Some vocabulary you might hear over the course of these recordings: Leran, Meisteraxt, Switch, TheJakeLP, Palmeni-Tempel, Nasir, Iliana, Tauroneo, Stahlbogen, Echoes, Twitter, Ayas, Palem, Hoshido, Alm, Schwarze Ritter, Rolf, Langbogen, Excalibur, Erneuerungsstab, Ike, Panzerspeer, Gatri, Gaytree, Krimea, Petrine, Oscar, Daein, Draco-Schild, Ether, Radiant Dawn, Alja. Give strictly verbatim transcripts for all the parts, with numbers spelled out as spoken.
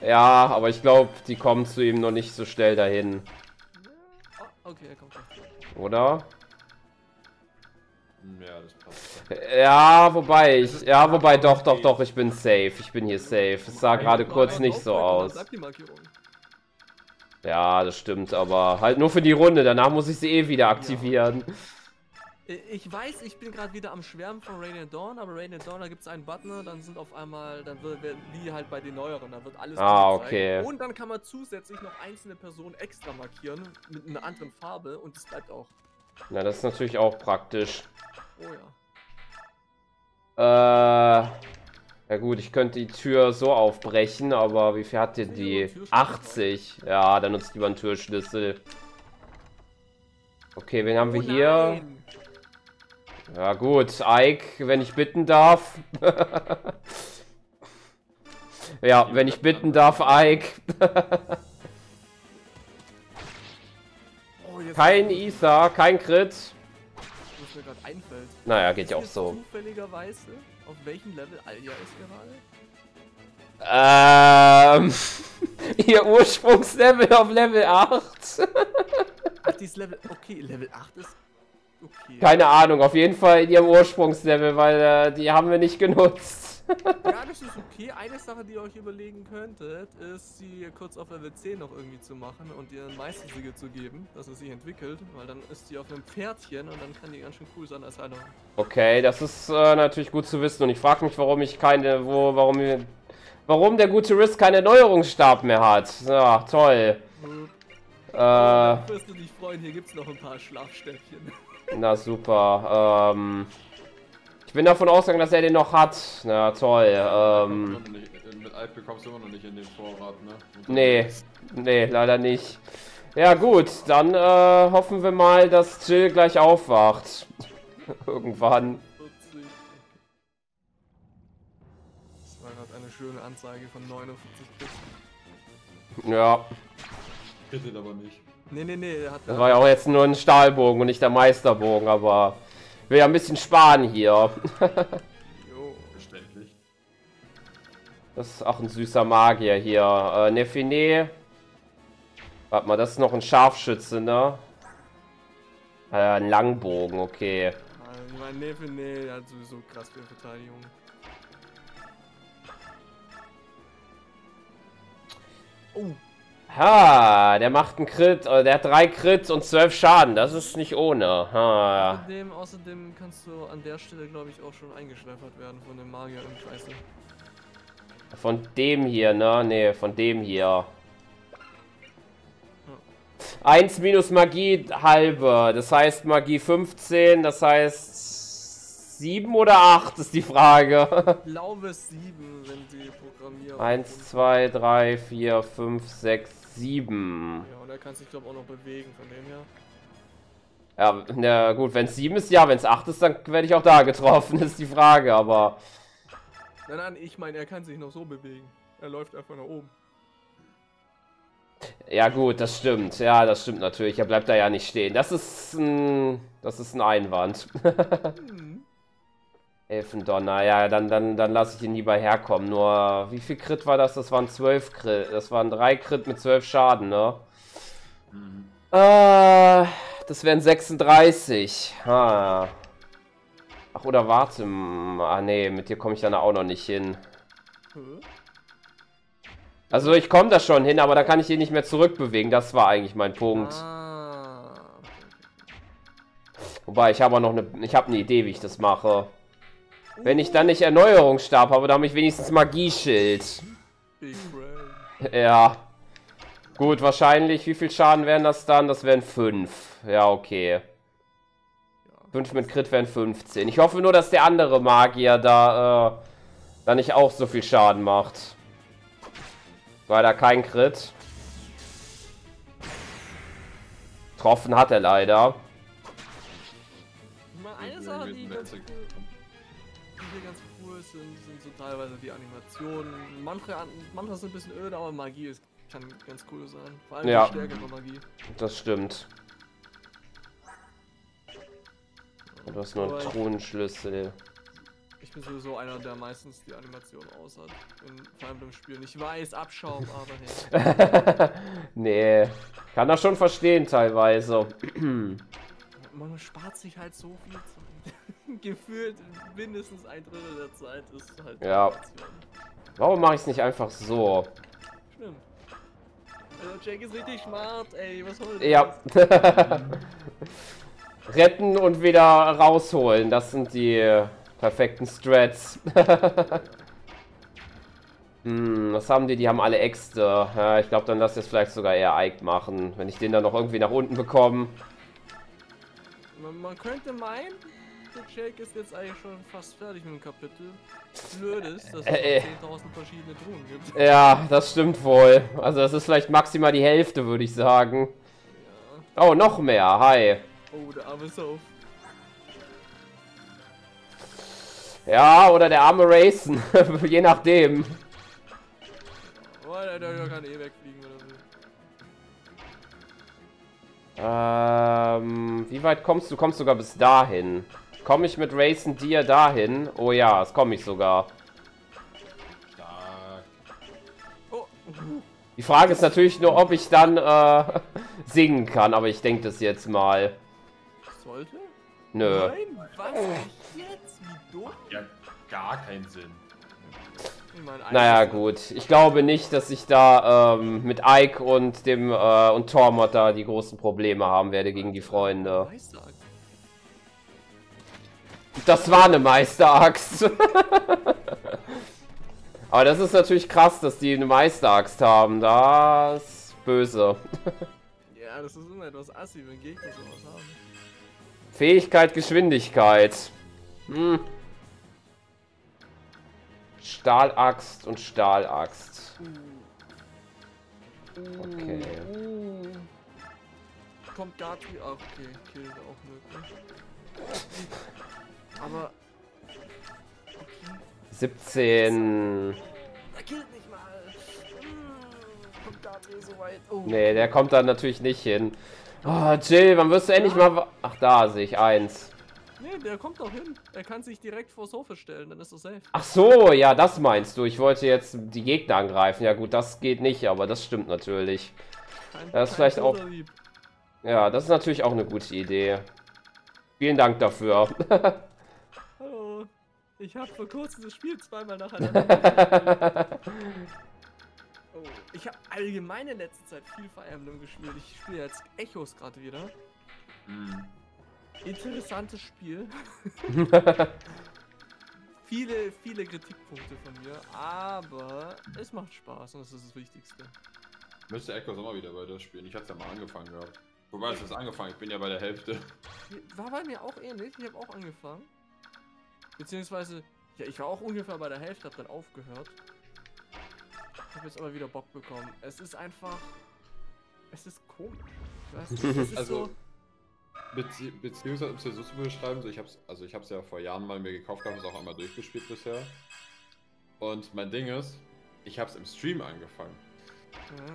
Ja, aber ich glaube, die kommen zu ihm noch nicht so schnell dahin. Oh, okay, er kommt schon. Oder? Ja, das passt. Ja, wobei ich. Ja, wobei doch, doch, doch, ich bin safe. Ich bin hier safe. Es sah gerade kurz nicht so aus. Ja, das stimmt, aber halt nur für die Runde. Danach muss ich sie eh wieder aktivieren. Ja. Ich weiß, ich bin gerade wieder am Schwärmen von Radiant Dawn, aber Radiant Dawn, da gibt es einen Button, dann sind auf einmal, dann wird wie halt bei den neueren, dann wird alles ah, okay. Und dann kann man zusätzlich noch einzelne Personen extra markieren mit einer anderen Farbe und das bleibt auch. Na, das ist natürlich auch praktisch. Oh ja. Äh. Ja gut, ich könnte die Tür so aufbrechen, aber wie viel hat denn die? achtzig. Ja, dann nutzt lieber einen Türschlüssel. Okay, wen haben wir hier? Ja gut, Ike, wenn ich bitten darf. Ja, wenn ich bitten darf, Ike. Kein Ether, kein Crit. Was mir gerade einfällt. Naja, geht ja auch so. Zufälligerweise, auf welchem Level Alja ist gerade? Ähm. Ihr Ursprungslevel auf Level acht. Ach, dieses Level. Okay, Level acht ist. Okay. Keine Ahnung, auf jeden Fall in ihrem Ursprungslevel, weil äh, die haben wir nicht genutzt. Ja, das ist okay. Eine Sache, die ihr euch überlegen könntet, ist, sie kurz auf Level zehn noch irgendwie zu machen und ihr ein Meistersiegel zu geben, dass es sich entwickelt, weil dann ist sie auf einem Pferdchen und dann kann die ganz schön cool sein als Heilung. Okay, das ist äh, natürlich gut zu wissen und ich frage mich, warum ich keine, wo, warum, warum der gute Risk keinen Erneuerungsstab mehr hat. Ja, toll. Hm. Äh, ja, wirst du dich freuen, hier gibt's noch ein paar Schlafstäbchen. Na super, ähm... ich bin davon ausgegangen, dass er den noch hat. Na toll, ähm... Mit Alp kommst du immer noch nicht in den Vorrat, ne? Nee, nee, leider nicht. Ja gut, dann äh, hoffen wir mal, dass Jill gleich aufwacht. Irgendwann. Das war gerade eine schöne Anzeige von neunundvierzig. Ja. Bitte aber nicht. Nee, nee, nee, er hat... Das war ja auch jetzt nur ein Stahlbogen und nicht der Meisterbogen, aber... Ich will ja ein bisschen sparen hier. Jo, verständlich. Das ist auch ein süßer Magier hier. Äh, Nefine. Warte mal, das ist noch ein Scharfschütze, ne? Äh, ein Langbogen, okay. Ich meine, Nefine, der hat sowieso krass viel Verteidigung. Oh. Ha, der macht einen Crit, oder der hat drei Crits und zwölf Schaden, das ist nicht ohne. Ha. Außerdem, außerdem kannst du an der Stelle, glaube ich, auch schon eingeschleppert werden von dem Magier im Scheiße. Von dem hier, ne? Ne, von dem hier. Ja. eins minus Magie halbe, das heißt Magie fünfzehn, das heißt sieben oder acht ist die Frage. Ich glaube es sieben, wenn die programmieren. eins, zwei, drei, vier, fünf, sechs, sieben. Ja, und er kann sich, glaube ich, auch noch bewegen, von dem her. Ja, na gut, wenn es sieben ist, ja, wenn es acht ist, dann werde ich auch da getroffen, ist die Frage, aber... Nein, nein, ich meine, er kann sich noch so bewegen. Er läuft einfach nach oben. Ja gut, das stimmt, ja, das stimmt natürlich, er bleibt da ja nicht stehen. Das ist ein... das ist ein Einwand. Mhm. Elfendonner, ja, dann, dann, dann lasse ich ihn lieber herkommen. Nur, wie viel Crit war das? Das waren zwölf Crit. Das waren drei Crit mit zwölf Schaden, ne? Mhm. Äh, das wären sechsunddreißig. Ha. Ach, oder warte. Ah, nee, mit dir komme ich dann auch noch nicht hin. Also, ich komme da schon hin, aber da kann ich ihn nicht mehr zurückbewegen. Das war eigentlich mein Punkt. Ah. Wobei, ich habe noch eine, ich habe eine Idee, wie ich das mache. Wenn ich dann nicht Erneuerungsstab habe, dann habe ich wenigstens Magieschild. Ja. Gut, wahrscheinlich. Wie viel Schaden wären das dann? Das wären fünf. Ja, okay. fünf mit Crit wären fünfzehn. Ich hoffe nur, dass der andere Magier da, äh, da nicht auch so viel Schaden macht. Weil da kein Crit. Getroffen hat er leider. Eine Sache, die hier ganz cool sind, sind so teilweise die Animationen. Manche, manche sind ein bisschen öde, aber Magie ist, kann ganz cool sein. Vor allem ja, die stärkere Magie. Das stimmt. Du hast nur einen Truhenschlüssel. Ich Ich bin sowieso einer, der meistens die Animation aus hat. In Fire Emblem Spielen. Ich weiß, Abschaum, aber hey. Nee. Kann das schon verstehen teilweise. Man spart sich halt so viel Zeit. Gefühlt mindestens ein Drittel der Zeit ist halt. Ja. Animation. Warum mache ich es nicht einfach so? Stimmt. Also Jake ist richtig smart, ey. Was holt ihr? Ja. Retten und wieder rausholen, das sind die perfekten Strats. Hm, was haben die? Die haben alle Äxte. Ja, ich glaube, dann lass jetzt vielleicht sogar eher Ike machen, wenn ich den dann noch irgendwie nach unten bekomme. Man, man könnte meinen, der Jake ist jetzt eigentlich schon fast fertig mit dem Kapitel. Blöd ist, dass es äh, zehntausend verschiedene Truhen gibt. Ja, das stimmt wohl. Also das ist vielleicht maximal die Hälfte, würde ich sagen. Ja. Oh, noch mehr. Hi. Oh, der arme Sauf. Ja, oder der arme Racen. Je nachdem. Oh, der, der kann eh wegfliegen, oder so. Ähm, wie weit kommst du? Kommst sogar bis dahin. Komme ich mit Racen dir dahin? Oh ja, das komme ich sogar. Stark. Oh. Die Frage ist natürlich nur, ob ich dann äh, singen kann, aber ich denke das jetzt mal. Sollte? Nö. Nein, was jetzt? Wie dumm? Ja, gar keinen Sinn. Ich mein, naja, gut. Ich glaube nicht, dass ich da ähm, mit Ike und dem äh, und Tormod da die großen Probleme haben werde gegen die Freunde. Das war eine Meisteraxt. Aber das ist natürlich krass, dass die eine Meisteraxt haben. Das ist böse. Ja, das ist immer etwas assi, wenn Gegner sowas haben. Fähigkeit, Geschwindigkeit. Hm. Stahlaxt und Stahlaxt. Okay. Kommt Gatri auch, okay, Kill ist auch möglich. Aber. Okay. siebzehn. Er killt nicht mal. Kommt Gatri so weit. Oh. Nee, der kommt dann natürlich nicht hin. Oh, Jill, wann wirst du endlich ja. mal... Ach, da sehe ich eins. Nee, der kommt doch hin. Er kann sich direkt vor das Sofa stellen, dann ist er safe. Ach so, ja, das meinst du. Ich wollte jetzt die Gegner angreifen. Ja gut, das geht nicht, aber das stimmt natürlich. Kein, das ist vielleicht auch... Ja, das ist natürlich auch eine gute Idee. Vielen Dank dafür. Hallo. Ich habe vor kurzem das Spiel zweimal nacheinander Oh, ich habe allgemein in letzter Zeit viel Fire Emblem gespielt. Ich spiele jetzt Echoes gerade wieder. Mm. Interessantes Spiel. viele, viele Kritikpunkte von mir, aber es macht Spaß und das ist das Wichtigste. Ich müsste Echoes auch mal wieder weiter spielen. Ich hab's ja mal angefangen gehabt. Wobei es ist angefangen, ich bin ja bei der Hälfte. War bei mir auch ähnlich, ich habe auch angefangen. Beziehungsweise, ja, ich war auch ungefähr bei der Hälfte, hab dann aufgehört. Ich habe jetzt aber wieder Bock bekommen. Es ist einfach... Es ist komisch. Weißt du, es ist also, so... Bezieh beziehungsweise, um es ja so zu beschreiben, so ich hab's, also ich habe es ja vor Jahren mal mir gekauft, habe es auch einmal durchgespielt bisher. Und mein Ding ist, ich habe es im Stream angefangen. Ja.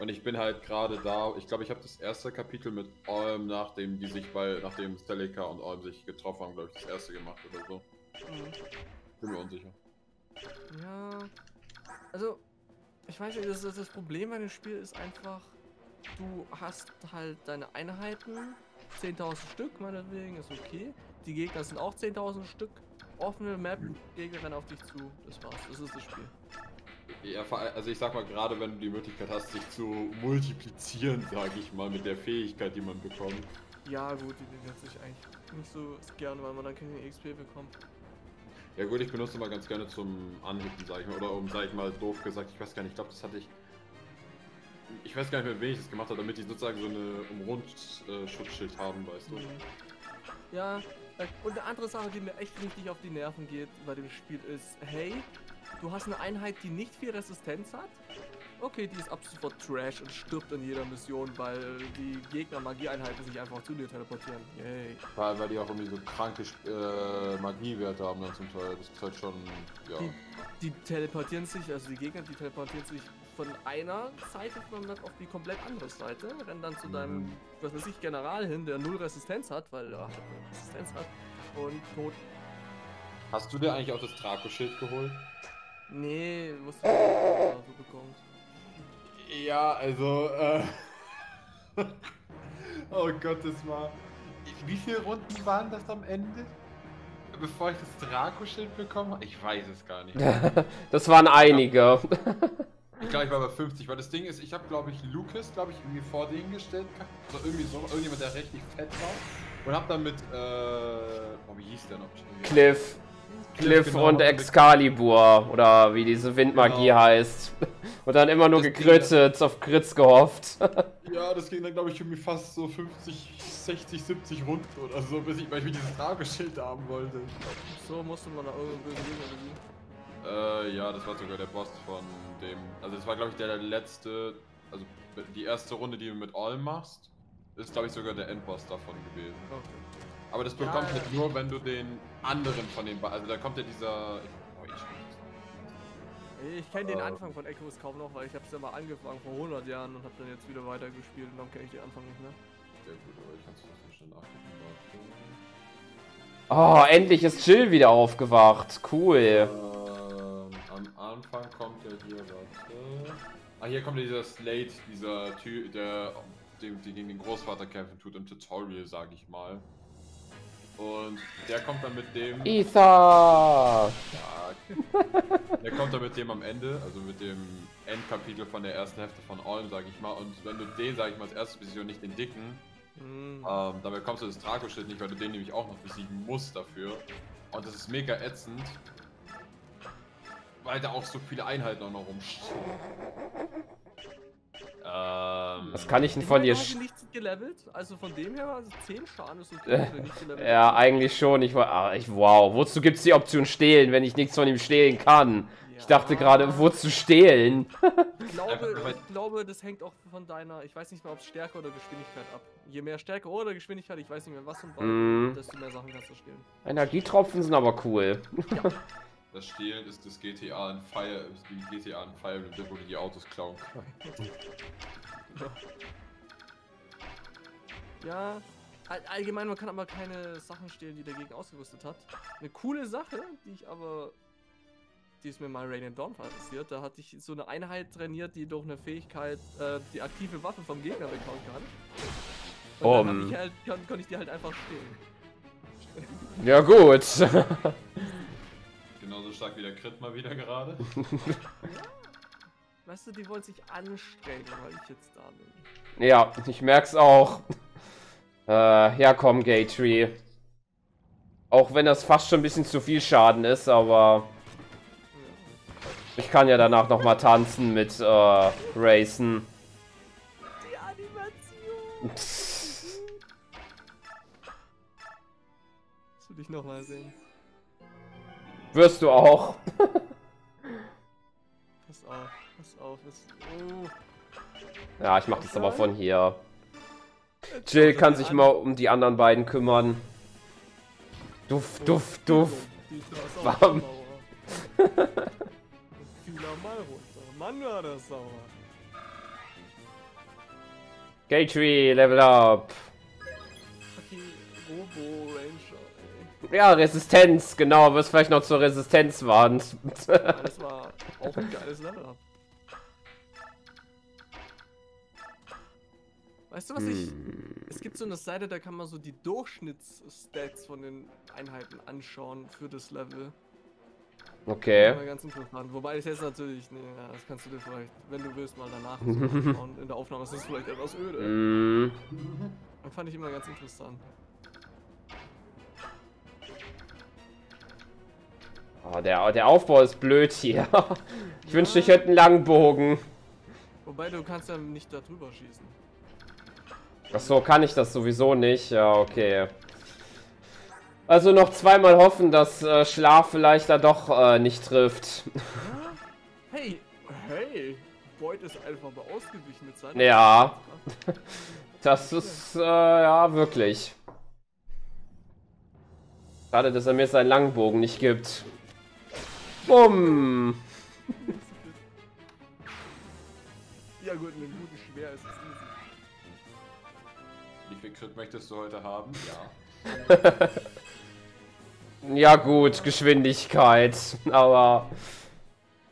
Und ich bin halt gerade da, ich glaube, ich habe das erste Kapitel mit Alm, nachdem die sich bei, nachdem Celica und Alm sich getroffen haben, glaube ich, das erste gemacht oder so. Mhm. Bin mir unsicher. Ja... Also, ich weiß nicht, das, das Problem bei dem Spiel ist einfach, du hast halt deine Einheiten, zehntausend Stück meinetwegen, ist okay. Die Gegner sind auch zehntausend Stück, offene Map, Gegner rennen auf dich zu, das war's, das ist das Spiel. Ja, also ich sag mal, gerade wenn du die Möglichkeit hast, sich zu multiplizieren, sag ich mal, mit der Fähigkeit, die man bekommt. Ja gut, die nutze ich eigentlich nicht so gern, weil man dann keine X P bekommt. Ja gut, ich benutze mal ganz gerne zum Anhitten, sag ich mal, oder um, sag ich mal, doof gesagt, ich weiß gar nicht, ich glaube, das hatte ich... Ich weiß gar nicht mehr, wen ich das gemacht habe, damit die sozusagen so eine Umrund-Schutzschild haben, weißt du. Ja, und eine andere Sache, die mir echt richtig auf die Nerven geht bei dem Spiel ist, hey, du hast eine Einheit, die nicht viel Resistenz hat? Okay, die ist ab sofort Trash und stirbt in jeder Mission, weil die Gegner-Magie-Einheiten sich einfach zu dir teleportieren. Yay. Weil, weil die auch irgendwie so kranke äh, Magiewerte haben dann zum Teil. Das ist halt schon, ja. Die, die teleportieren sich, also die Gegner, die teleportieren sich von einer Seite von der Map auf die komplett andere Seite. Rennen dann zu deinem, mhm. was weiß ich, General hin, der null Resistenz hat, weil er Resistenz hat und tot. Hast du dir eigentlich auch das Draco-Schild geholt? Nee, musst du nicht, was du bekommst. Ja, also, äh... oh Gott, das war... Wie viele Runden waren das am Ende? Bevor ich das Draco-Schild bekommen habe? Ich weiß es gar nicht. Das waren einige. Ich glaube, ich war bei fünfzig, weil das Ding ist, ich habe, glaube ich, Lucas, glaube ich, irgendwie vor den gestellt. Also irgendwie so, irgendjemand, der richtig fett war. Und habe dann mit, äh... oh, wie hieß der noch? Cliff. Cliff, Cliff genau, und Excalibur. Oder wie diese Windmagie genau. heißt. Und dann immer nur gekrittet, auf Crits gehofft. Ja, das ging dann, glaube ich, irgendwie fast so fünfzig, sechzig, siebzig Runden oder so, bis ich, weil ich mir dieses Draco-Schild haben wollte. So musste man da irgendwie gehen oder wie? Äh, ja, das war sogar der Boss von dem. Also, das war, glaube ich, der, der letzte. Also, die erste Runde, die du mit Alm machst, ist, glaube ich, sogar der Endboss davon gewesen. Okay. Aber das bekommt ja, ja. halt nur, wenn du den anderen von den. Ba also, da kommt ja dieser. Oh, ich Ich kenne den Anfang von Echoes kaum noch, weil ich habe es ja mal angefangen vor hundert Jahren und habe dann jetzt wieder weitergespielt und dann kenne ich den Anfang nicht mehr. Sehr gut, aber ich kann es nicht so schnell nachgucken. Oh, endlich ist Jill wieder aufgewacht. Cool. Ähm, am Anfang kommt ja hier was. Ah, hier kommt ja dieser Slate, dieser Typ, der, der gegen den Großvater kämpfen tut im Tutorial, sag ich mal. Und der kommt dann mit dem... Ether! Ja, der kommt dann mit dem am Ende, also mit dem Endkapitel von der ersten Hälfte von Alm, sag ich mal. Und wenn du den, sag ich mal, als erstes besiegst und nicht den dicken, mhm. ähm, dabei kommst du das Draco-Schild nicht, weil du den nämlich auch noch besiegen musst dafür. Und das ist mega ätzend, weil da auch so viele Einheiten auch noch rumstehen. Was kann ich denn von dir... Ich habe nicht gelevelt, also von dem her war also zehn Schaden ist okay, wenn ich gelevelt habe. Ja, eigentlich schon. Ich war, ah, ich, wow, wozu gibt es die Option stehlen, wenn ich nichts von ihm stehlen kann? Ja. Ich dachte gerade, wozu stehlen? Ich glaube, ich glaube, das hängt auch von deiner, ich weiß nicht mehr, ob es Stärke oder Geschwindigkeit ab. Je mehr Stärke oder Geschwindigkeit, ich weiß nicht mehr was und wann, mm. desto mehr Sachen kannst du stehlen. Energietropfen sind aber cool. Ja. Das Stehlen ist das G T A in Fire, ist G T A in Fire Emblem, wo du die Autos klauen kannst. Ja, allgemein, man kann aber keine Sachen stehlen, die dagegen ausgerüstet hat. Eine coole Sache, die ich aber, die ist mir mal Radiant Dawn passiert, da hatte ich so eine Einheit trainiert, die durch eine Fähigkeit äh, die aktive Waffe vom Gegner bekommen kann. Und um. dann hab ich halt, kon konnte ich die halt einfach stehlen. Ja gut. Genauso stark wie der Crit mal wieder gerade. Weißt du, die wollen sich anstrengen, weil ich jetzt da bin. Ja, ich merk's auch. Äh, ja komm, Gaytree. Auch wenn das fast schon ein bisschen zu viel Schaden ist, aber... Ich kann ja danach nochmal tanzen mit, äh, Racen. Die Animation! Psst. Das will ich nochmal sehen. Wirst du auch. Pass auf, pass auf. Pass auf. Oh. Ja, ich mach das aber von hier. Jill kann sich mal um die anderen beiden kümmern. Duft, duft, duft. Warm. Mann, war das sauer. Gaytree, level up. Robo Ranger. Ja, Resistenz, genau, wirst vielleicht noch zur Resistenz warnt. Ja, das war auch ein geiles Level-Up. Weißt du, was ich... Hm. Es gibt so eine Seite, da kann man so die Durchschnittsstats von den Einheiten anschauen für das Level. Okay. Das ganz interessant. Wobei es jetzt natürlich... Nee, ja, das kannst du dir vielleicht, wenn du willst, mal danach anschauen. In der Aufnahme ist das vielleicht etwas öde. Hm. Das fand ich immer ganz interessant. Oh, der, der Aufbau ist blöd hier. Ich ja. wünschte, ich hätte einen Langbogen. Wobei, du kannst ja nicht da drüber schießen. Achso, kann ich das sowieso nicht? Ja, okay. Also noch zweimal hoffen, dass äh, Schlaf vielleicht da doch äh, nicht trifft. Hey, hey. Boyd ist einfach mal ausgewichen mit seinem... Ja. Das ist, äh, ja, wirklich. Schade, dass er mir seinen Langbogen nicht gibt. Bumm! Ja gut, mit dem guten Schwer ist es easy. Wie viel Crit möchtest du heute haben? Ja. Ja gut, Geschwindigkeit, aber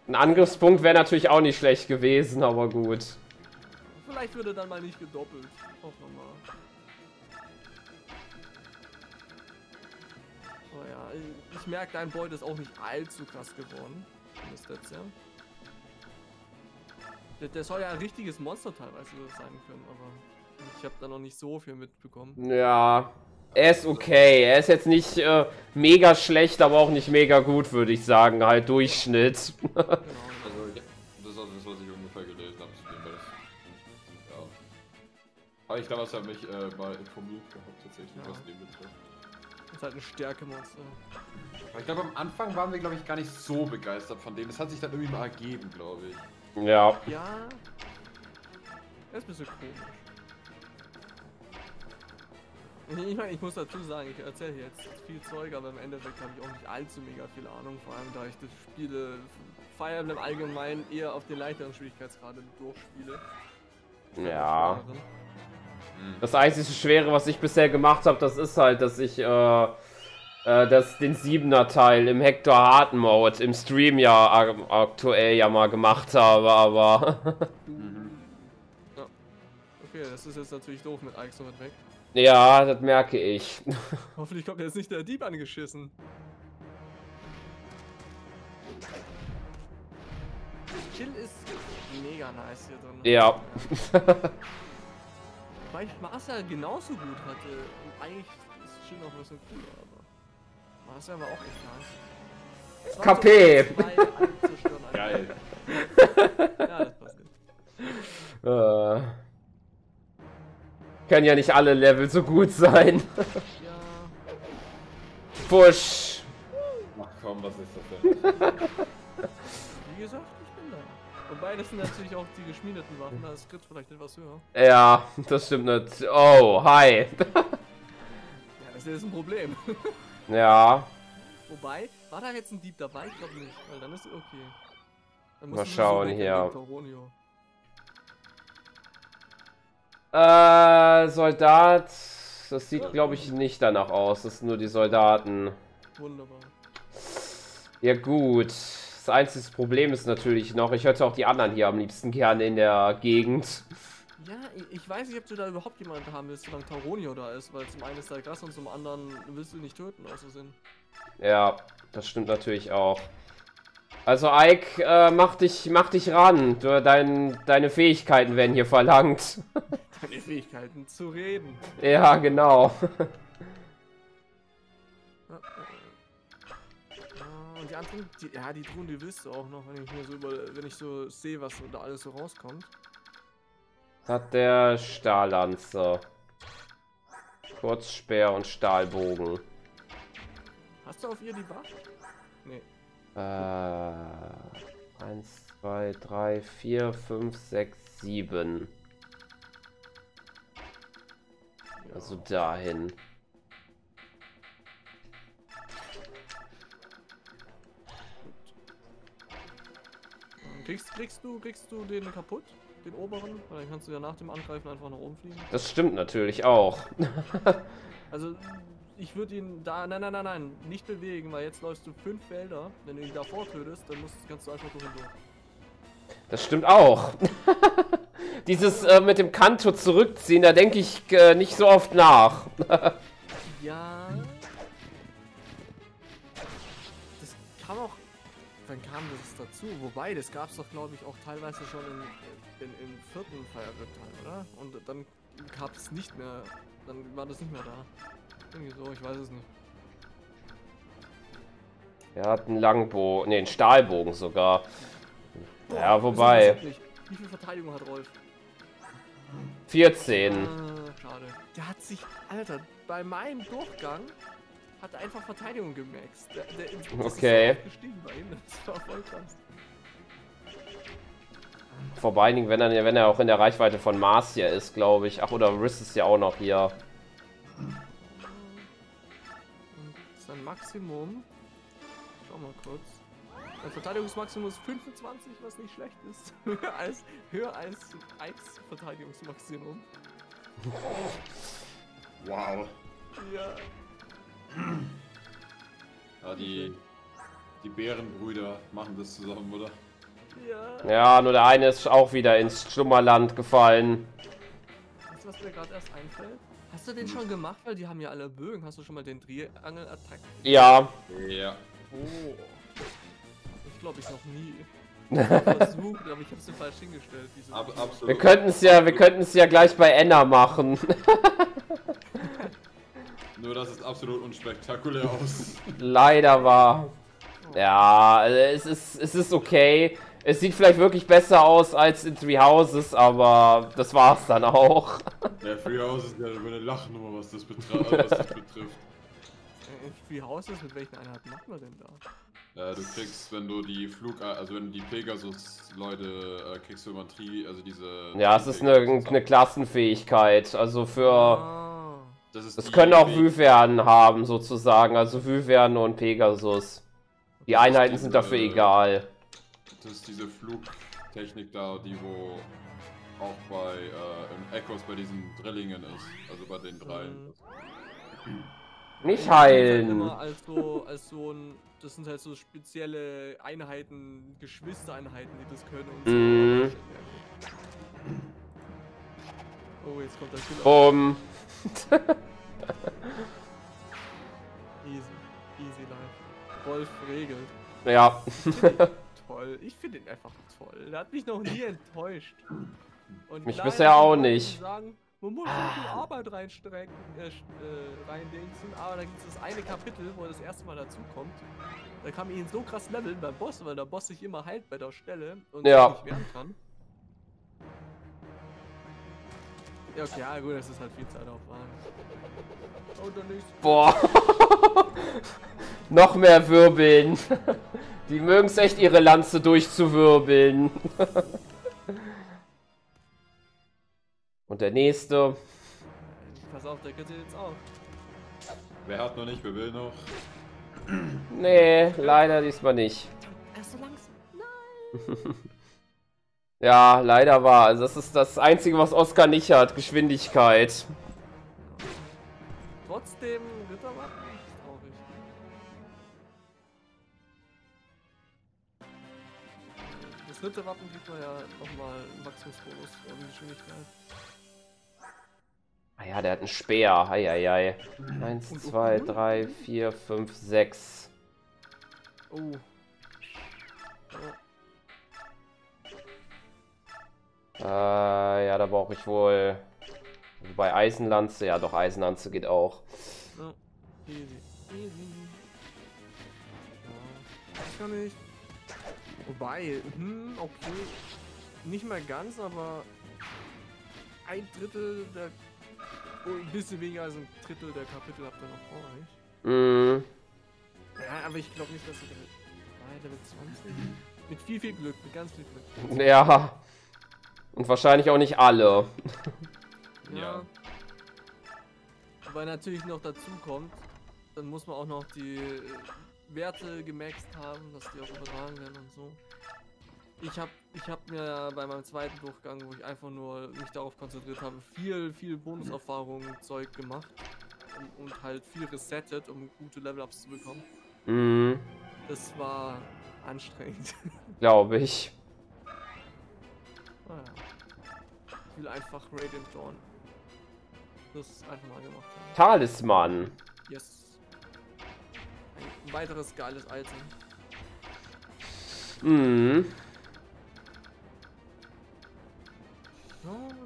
ein Angriffspunkt wäre natürlich auch nicht schlecht gewesen, aber gut. Vielleicht würde dann mal nicht gedoppelt. Hoffen wir mal. Oh ja, ich merke, dein Boyd ist auch nicht allzu krass geworden. Ist das, ja? Der, der soll ja ein richtiges Monster teilweise sein können, aber ich habe da noch nicht so viel mitbekommen. Ja. Er ist okay, er ist jetzt nicht äh, mega schlecht, aber auch nicht mega gut, würde ich sagen, halt Durchschnitt. Genau. Also, das ist also das, was ich ungefähr gelesen habe zu dem, weil das, ja. Aber ich glaube, das hat mich äh, mal informiert gehabt, tatsächlich, ja, was den betrifft. Das ist halt eine Stärke-Monster. Ich glaube, am Anfang waren wir, glaube ich, gar nicht so begeistert von dem. Das hat sich dann irgendwie mal ergeben, glaube ich. Ja. Ja. Das ist ein bisschen komisch. Ich meine, ich muss dazu sagen, ich erzähle jetzt viel Zeug, aber im Endeffekt habe ich auch nicht allzu mega viel Ahnung, vor allem da ich das Spiele Fire Emblem allgemein eher auf den leichteren Schwierigkeitsgrad durchspiele. Ja. Das einzige Schwere, was ich bisher gemacht habe, das ist halt, dass ich äh, äh, das, den siebener Teil im Hector Hard Mode im Stream ja aktuell ja mal gemacht habe, aber... Ja. Okay, das ist jetzt natürlich doof mit Ike so weit weg. Ja, das merke ich. Hoffentlich kommt jetzt nicht der Dieb angeschissen. Jill ist mega nice hier drin. Ja. Ja. Weil ich Marcia genauso gut hatte. Und eigentlich ist Jill noch ein bisschen cooler, aber Marcia war auch echt nice. K P! So geil. Ja, das passt nicht. Uh. Können ja nicht alle Level so gut sein. Ja. Push! Ach komm, was ist das denn? Wie gesagt, ich bin da. Wobei, das sind natürlich auch die geschmiedeten Waffen, da ist Crit vielleicht etwas höher. Ja, das stimmt nicht. Oh, hi! Ja, das ist ein Problem. Ja. Wobei, war da jetzt ein Dieb dabei? Ich glaube nicht, weil dann ist es okay. Dann mal schauen hier. Äh, Soldat, das sieht glaube ich nicht danach aus, das sind nur die Soldaten. Wunderbar. Ja gut, das einzige Problem ist natürlich noch, ich hätte auch die anderen hier am liebsten gerne in der Gegend. Ja, ich weiß nicht, ob du da überhaupt jemanden haben willst, solange Tauroneo da ist, weil zum einen ist er krass und zum anderen willst du nicht töten, aus dem Sinn. Ja, das stimmt natürlich auch. Also Ike, äh, mach dich, mach dich ran. Du, dein, deine Fähigkeiten werden hier verlangt. Deine Fähigkeiten zu reden. Ja, genau. Und die anderen, die, ja, die Truhen, die willst du auch noch, wenn ich mir so über, wenn ich so sehe, was da alles so rauskommt. Hat der Stahllanze, Kurzspeer und Stahlbogen. Hast du auf ihr die Waffe? Nee. Äh, eins, zwei, drei, vier, fünf, sechs, sieben. Ja. Also dahin. Kriegst, kriegst, du, kriegst du den kaputt? Den oberen? Weil dann kannst du ja nach dem Angreifen einfach nach oben fliegen. Das stimmt natürlich auch. Also... Ich würde ihn da, nein, nein, nein, nein, nicht bewegen, weil jetzt läufst du fünf Felder. Wenn du ihn davor tötest, dann musst, kannst du einfach durch und durch. Das stimmt auch. Dieses äh, mit dem Kanto zurückziehen, da denke ich äh, nicht so oft nach. Ja. Das kam auch, dann kam das dazu. Wobei, das gab es doch, glaube ich, auch teilweise schon im, im, im vierten Feierabend, oder? Und dann gab es nicht mehr, dann war das nicht mehr da. So, ich weiß es nicht. Er hat einen Langbogen, ne, einen Stahlbogen sogar. Boah, ja, wobei. Wie viel Verteidigung hat Rolf? vierzehn. Äh, schade. Der hat sich, Alter, bei meinem Durchgang hat er einfach Verteidigung gemaxt. Der, der, das okay. Ist so gestiegen bei ihm. Das war voll krass. Vor allen Dingen, wenn er, wenn er auch in der Reichweite von Mars hier ist, glaube ich. Ach, oder Riss ist ja auch noch hier. Maximum. Schau mal kurz. Das Verteidigungsmaximum ist fünfundzwanzig, was nicht schlecht ist. Höher als, höher als Ikes Verteidigungsmaximum. Wow. Ja. Ja, die, die Bärenbrüder machen das zusammen, oder? Ja. Ja, nur der eine ist auch wieder ins Schlummerland gefallen. Weißt du, was mir gerade erst einfällt? Hast du den schon gemacht? Weil die haben ja alle Bögen. Hast du schon mal den Drehangel-Attack? Ja. Ja. Oh. Ich glaube, ich noch nie. Versucht, aber ich hab's falsch hingestellt. Ab, absolut. Wir könnten es ja, wir könnten es ja gleich bei Ena machen. Nur das ist absolut unspektakulär aus. Leider war. Ja, es ist, es ist okay. Es sieht vielleicht wirklich besser aus als in Three Houses, aber das war's dann auch. Ja, Three Houses, ja, da würde lachen, nur was das, betraf, was das betrifft. In Three Houses, mit welchen Einheiten machen wir denn da? Du kriegst, wenn du die Flug, also wenn du die Pegasus-Leute äh, kriegst, du immer Tri, also diese. Ja, es ist eine, eine Klassenfähigkeit, also für. Ah, das ist das können auch Wyvern haben sozusagen, also Wyvern und Pegasus. Die Einheiten diese, sind dafür egal. Das ist diese Flugtechnik da, die wo auch bei äh, im Echoes bei diesen Drillingen ist, also bei den dreien. Mhm. Nicht heilen! Das, als so, als so ein, das sind halt so spezielle Einheiten, Geschwistereinheiten, die das können und so. Oh, jetzt kommt der Kill. Um. Easy. Easy life. Rolf regelt. Ja. Toll. Ich finde ihn einfach toll. Der hat mich noch nie enttäuscht. Und mich bisher auch nicht. Man muss viel Arbeit reinstecken, äh, reindingsen, aber da gibt es das eine Kapitel, wo er das erste Mal dazu kommt. Da kann man ihn so krass leveln beim Boss, weil der Boss sich immer heilt bei der Stelle und ja. Sich nicht wehren kann. Ja, okay, ja, gut, das ist halt viel Zeitaufwand. Und dann nicht. Boah! Noch mehr wirbeln! Die mögen es echt, ihre Lanze durchzuwirbeln. Und der nächste. Pass auf, der könnte jetzt auch. Wer hat noch nicht, wer will noch? Nee, leider diesmal nicht. Ach so langsam. Nein. Ja, leider war. Also das ist das Einzige, was Oscar nicht hat. Geschwindigkeit. Trotzdem, Ritter war echt traurig. Das dritte Wappen gibt man ja nochmal einen Wachstumsbonus von Geschwindigkeit. Ah ja, der hat einen Speer. Eieiei. eins, zwei, drei, vier, fünf, sechs. Oh. Äh, ja, da brauche ich wohl. Bei Eisenlanze. Ja, doch, Eisenlanze geht auch. Ja. Easy. Easy. Ja. Ich kann nicht. Wobei, hm, okay. Nicht mal ganz, aber ein Drittel der. Oh, ein bisschen weniger als ein Drittel der Kapitel habt ihr noch vor euch. Mhm. Ja, aber ich glaube nicht, dass ihr damit. Nein, damit zwanzig. Mit viel, viel Glück, mit ganz viel Glück. Ja. Und wahrscheinlich auch nicht alle. Ja. Weil natürlich noch dazu kommt, dann muss man auch noch die Werte gemaxt haben, dass die auch übertragen werden und so. Ich hab, ich hab mir bei meinem zweiten Durchgang, wo ich einfach nur mich darauf konzentriert habe, viel, viel Bonuserfahrung Zeug gemacht und, und halt viel resettet, um gute Level-Ups zu bekommen. Mhm. Das war anstrengend. Glaube ich. Naja. Ich will einfach Radiant Dawn. Das einfach mal gemacht haben. Talisman. Yes. Ein weiteres geiles Item. Mhm.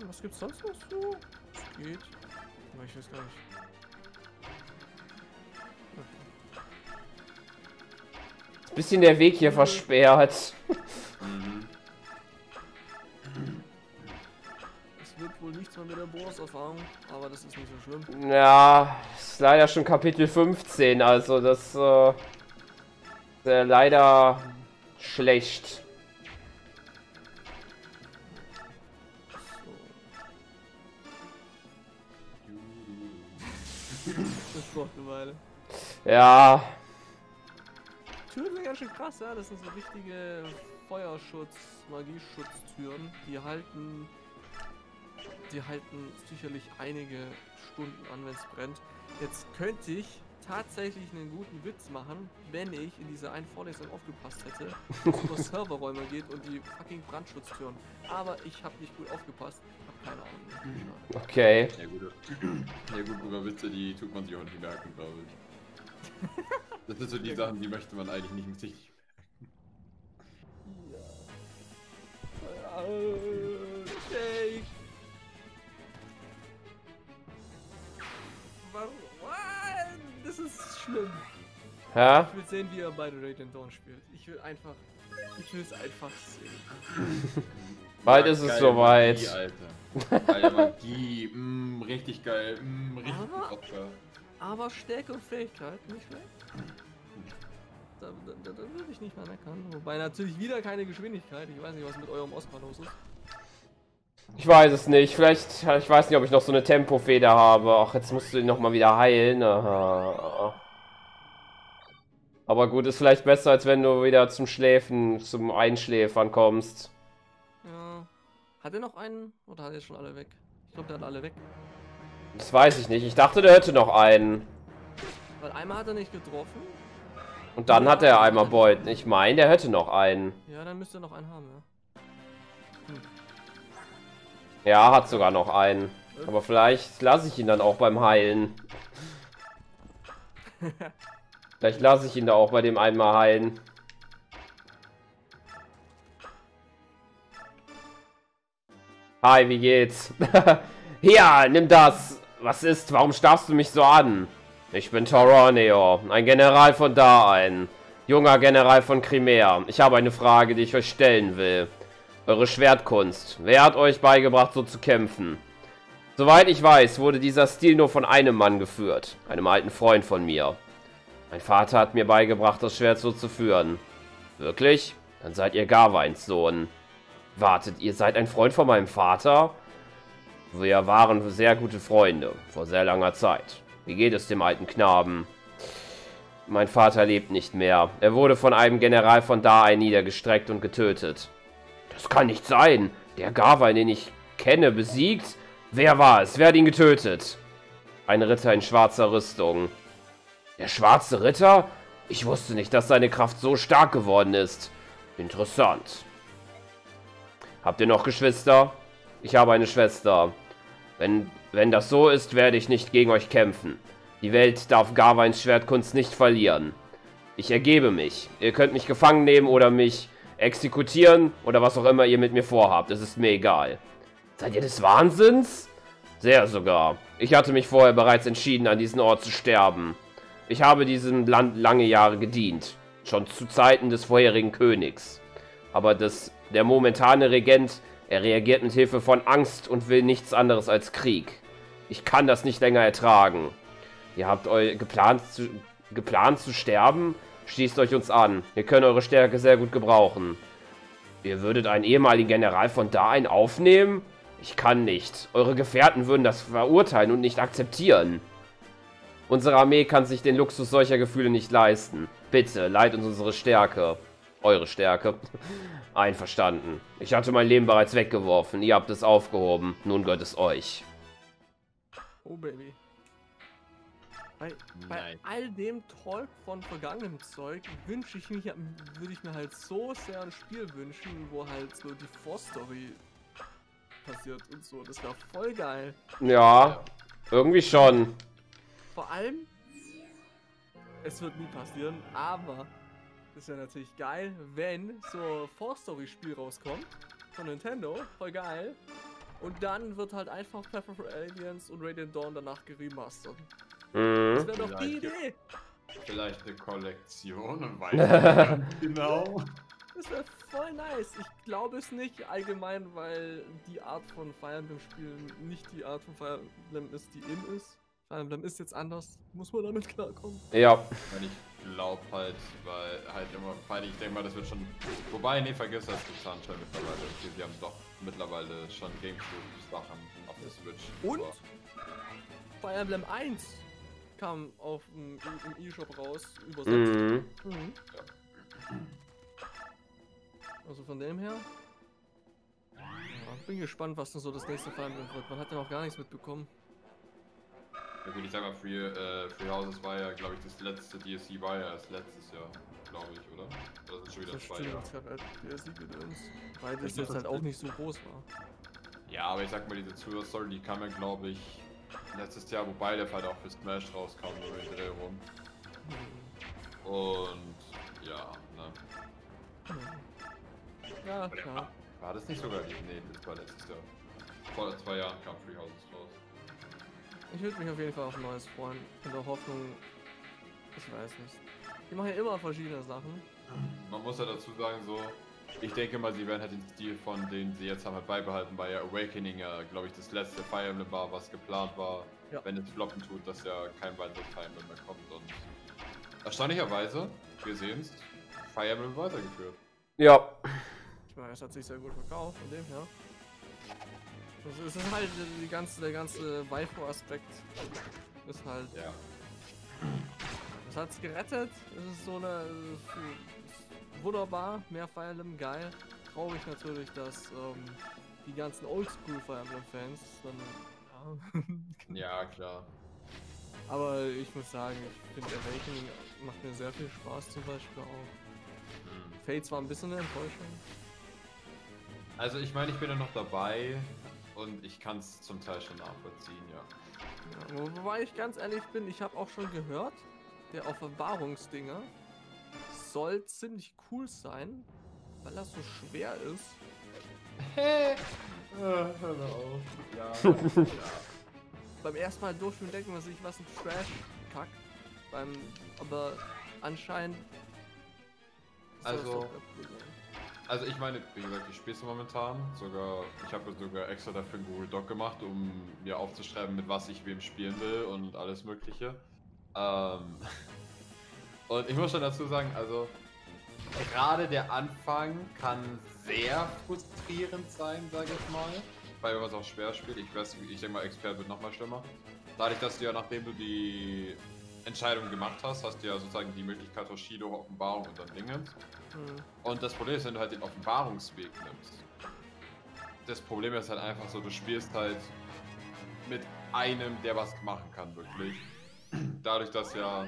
Was gibt's sonst noch so? Es geht. Aber ich weiß gar nicht. Hm. Ist ein bisschen der Weg hier versperrt. Mhm. Es wird wohl nichts mehr mit der Bonuserfahrung, aber das ist nicht so schlimm. Ja, ist leider schon Kapitel fünfzehn, also das äh, ist äh, leider schlecht. Ja. Türen sind ganz schön krass, ja. Das sind so richtige Feuerschutz, Magieschutztüren. Die halten, die halten sicherlich einige Stunden an, wenn es brennt. Jetzt könnte ich tatsächlich einen guten Witz machen, wenn ich in dieser einen Vorlesung aufgepasst hätte, wo es Serverräume geht und die fucking Brandschutztüren. Aber ich habe nicht gut aufgepasst, hab keine Ahnung. Okay. Ja gut, ja, gut über Witze, die tut man sich auch nicht merken, glaube ich. Das sind so die Sachen, die möchte man eigentlich nicht mit sich merken. Warum? Das ist schlimm. Ja? Ich will sehen, wie er beide Radiant Dawn spielt. Ich will einfach. Ich will es einfach sehen. Bald ja, ist es soweit. Magie, Alter. Alter, Magie. Mm, richtig geil. Mm, richtig Opfer. Aber, aber Stärke und Fähigkeit, nicht schlecht. Da, da, da, da würde ich nicht mal erkennen. Wobei natürlich wieder keine Geschwindigkeit. Ich weiß nicht, was mit eurem Oscar los ist. Ich weiß es nicht. Vielleicht, ich weiß nicht, ob ich noch so eine Tempofeder habe. Ach, jetzt musst du ihn nochmal wieder heilen. Aha. Aber gut, ist vielleicht besser, als wenn du wieder zum Schläfen, zum Einschläfern kommst. Ja. Hat er noch einen? Oder hat er schon alle weg? Ich glaube, der hat alle weg. Das weiß ich nicht. Ich dachte, der hätte noch einen. Weil einmal hat er nicht getroffen. Und dann ja, hat er einmal Boyd. Ich meine, der hätte noch einen. Ja, dann müsste er noch einen haben, ja. Hm. Ja, hat sogar noch einen. Aber vielleicht lasse ich ihn dann auch beim Heilen. Vielleicht lasse ich ihn da auch bei dem einmal heilen. Hi, wie geht's? Ja, nimm das. Was ist? Warum starrst du mich so an? Ich bin Tauroneo, ein General von Daein. Junger General von Krimea. Ich habe eine Frage, die ich euch stellen will. Eure Schwertkunst. Wer hat euch beigebracht, so zu kämpfen? Soweit ich weiß, wurde dieser Stil nur von einem Mann geführt. Einem alten Freund von mir. Mein Vater hat mir beigebracht, das Schwert so zu führen. Wirklich? Dann seid ihr Gawains Sohn. Wartet, ihr seid ein Freund von meinem Vater? Wir waren sehr gute Freunde. Vor sehr langer Zeit. Wie geht es dem alten Knaben? Mein Vater lebt nicht mehr. Er wurde von einem General von Daein niedergestreckt und getötet. Das kann nicht sein. Der Gawain, den ich kenne, besiegt? Wer war es? Wer hat ihn getötet? Ein Ritter in schwarzer Rüstung. Der schwarze Ritter? Ich wusste nicht, dass seine Kraft so stark geworden ist. Interessant. Habt ihr noch Geschwister? Ich habe eine Schwester. Wenn, wenn das so ist, werde ich nicht gegen euch kämpfen. Die Welt darf Gawains Schwertkunst nicht verlieren. Ich ergebe mich. Ihr könnt mich gefangen nehmen oder mich... exekutieren oder was auch immer ihr mit mir vorhabt. Es ist mir egal. Seid ihr des Wahnsinns? Sehr sogar. Ich hatte mich vorher bereits entschieden, an diesem Ort zu sterben. Ich habe diesem Land lange Jahre gedient. Schon zu Zeiten des vorherigen Königs. Aber das, der momentane Regent, er reagiert mit Hilfe von Angst und will nichts anderes als Krieg. Ich kann das nicht länger ertragen. Ihr habt euch geplant zu, geplant zu sterben? Schließt euch uns an. Wir können eure Stärke sehr gut gebrauchen. Ihr würdet einen ehemaligen General von Daein aufnehmen? Ich kann nicht. Eure Gefährten würden das verurteilen und nicht akzeptieren. Unsere Armee kann sich den Luxus solcher Gefühle nicht leisten. Bitte, leiht uns unsere Stärke. Eure Stärke. Einverstanden. Ich hatte mein Leben bereits weggeworfen. Ihr habt es aufgehoben. Nun gehört es euch. Oh, Baby. Bei, bei all dem Talk von vergangenem Zeug wünsche ich mich, würde ich mir halt so sehr ein Spiel wünschen, wo halt so die Vorstory passiert und so. Das wäre voll geil. Ja, irgendwie schon. Vor allem, es wird nie passieren, aber das wäre natürlich geil, wenn so Vorstory-Spiel rauskommt von Nintendo. Voll geil. Und dann wird halt einfach Path of Aliens und Radiant Dawn danach geremastert. Mhm. Das wäre doch die Idee! Vielleicht eine Kollektion und weiter. Genau. Das wäre voll nice. Ich glaube es nicht allgemein, weil die Art von Fire Emblem Spielen nicht die Art von Fire Emblem ist, die in ist. Fire Emblem ist jetzt anders. Muss man damit klarkommen. Ja. Ich glaube halt, weil halt immer fein, ich denke mal, das wird schon. Wobei, nee, vergiss das, die Sunshine mittlerweile. Die haben doch mittlerweile schon Gamecube-Sachen auf der Switch. Und? Aber Fire Emblem eins kam auf dem E-Shop raus, übersetzt. Mhm. Mhm. Ja. Also von dem her, ja, bin gespannt, was denn so das nächste Fire Emblem wird. Man hat ja noch gar nichts mitbekommen. Ja gut, ich sag mal, Free, äh, Three Houses war ja, glaube ich, das letzte D L C war ja erst letztes Jahr, glaube ich, oder? Oder sind schon wieder das zwei Jahre? Weil das jetzt halt auch nicht so groß war. Ja, aber ich sag mal, diese Zuhörstory, die kam ja, glaube ich, letztes Jahr, wobei der halt auch für Smash rauskam, so in der Dreh rum. Und ja, ne? Ja, klar. War das nicht sogar die? Nee, das war letztes Jahr. Vor zwei Jahren kam Three Houses raus. Ich würde mich auf jeden Fall auf Neues freuen. In der Hoffnung, ich weiß nicht. Die machen ja immer verschiedene Sachen. Man muss ja dazu sagen, so, ich denke mal, sie werden halt den Stil von denen sie jetzt haben halt beibehalten, weil ja Awakening ja, glaube ich, das letzte Fire Emblem war, was geplant war. Ja. Wenn es floppen tut, dass ja kein weiteres Fire Emblem mehr kommt. Und erstaunlicherweise, wir sehen es, Fire Emblem weitergeführt. Ja. Ich meine, es hat sich sehr gut verkauft, von dem her. Also es ist halt die ganze, der ganze Waifu-Aspekt ist halt. Ja. Es hat's gerettet. Es ist so eine. Ist wunderbar. Mehr Fire Emblem, geil. Traurig natürlich, dass ähm, die ganzen Oldschool Fire Emblem-Fans dann. Ja. Ja, klar. Aber ich muss sagen, ich finde Awakening macht mir sehr viel Spaß, zum Beispiel auch. Mhm. Fates war ein bisschen eine Enttäuschung. Also, ich meine, ich bin ja noch dabei. Und ich kann es zum Teil schon nachvollziehen, ja. ja. Wobei ich ganz ehrlich bin, ich habe auch schon gehört, der Offenbarungsdinger soll ziemlich cool sein, weil das so schwer ist. Hä? Hör auf. Ja, ja. Beim ersten Mal durchführen denken wir sich, was ein Trash-Kack. Beim, aber anscheinend... Also... Also ich meine, wie gesagt, ich spiele es momentan, sogar, ich habe sogar extra dafür einen Google Doc gemacht, um mir aufzuschreiben, mit was ich wem spielen will und alles mögliche. Ähm und ich muss schon dazu sagen, also gerade der Anfang kann sehr frustrierend sein, sage ich mal, weil wenn man es auch schwer spielt, ich weiß, ich denke mal, Expert wird nochmal schlimmer. Dadurch, dass du ja, nachdem du die Entscheidung gemacht hast, hast du ja sozusagen die Möglichkeit Hoshido, Offenbarung und dann Dingens. Mhm. Und das Problem ist, wenn du halt den Offenbarungsweg nimmst. Das Problem ist halt einfach so, du spielst halt mit einem, der was machen kann, wirklich. Dadurch, dass ja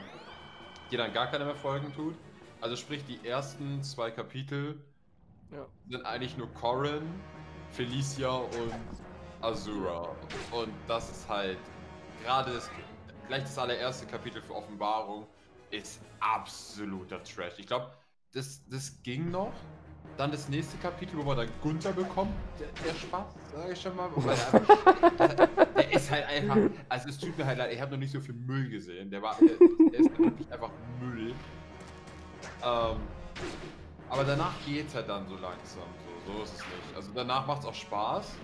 dir dann gar keiner mehr Folgen tut. Also sprich, die ersten zwei Kapitel ja. sind eigentlich nur Corrin, Felicia und Azura. Und das ist halt gerade das... Gleich das allererste Kapitel für Offenbarung ist absoluter Trash. Ich glaube, das, das ging noch. Dann das nächste Kapitel, wo man dann Gunther bekommt, der, der Spaß, sage ich schon mal. Weil der, einfach, der ist halt einfach, also es tut mir halt leid, ich habe noch nicht so viel Müll gesehen. Der, war, der, der ist wirklich einfach Müll. Ähm, aber danach geht's halt dann so langsam. So, so ist es nicht. Also danach macht's auch Spaß.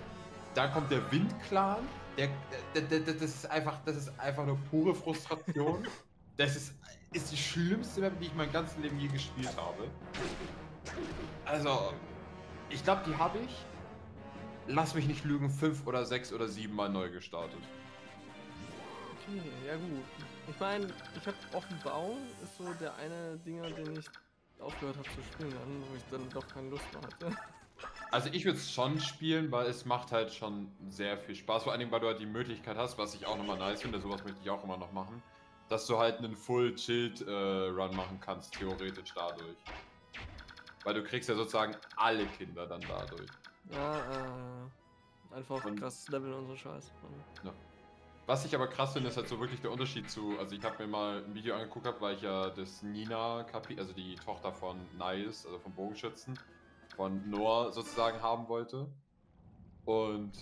Dann kommt der Windclan. Der, der, der, der, das ist einfach, das ist einfach nur pure Frustration. Das ist, ist die schlimmste Map, die ich mein ganzes Leben je gespielt habe. Also, ich glaube, die habe ich, lass mich nicht lügen, fünf oder sechs oder sieben Mal neu gestartet. Okay, ja gut. Ich meine, ich habe Offenbarung, ist so der eine Dinger, den ich aufgehört habe zu spielen, wo ich dann doch keine Lust mehr hatte. Also ich würde es schon spielen, weil es macht halt schon sehr viel Spaß. Vor allen Dingen, weil du halt die Möglichkeit hast, was ich auch nochmal nice finde, sowas möchte ich auch immer noch machen, dass du halt einen Full-Child-Run machen kannst, theoretisch dadurch. Weil du kriegst ja sozusagen alle Kinder dann dadurch. Ja, äh, einfach und, krasses Level und so Scheiß. Ja. Was ich aber krass finde, ist halt so wirklich der Unterschied zu, also ich habe mir mal ein Video angeguckt, hab, weil ich ja das Nina-Kapitel, also die Tochter von Nice, also vom Bogenschützen, von Noah sozusagen haben wollte. Und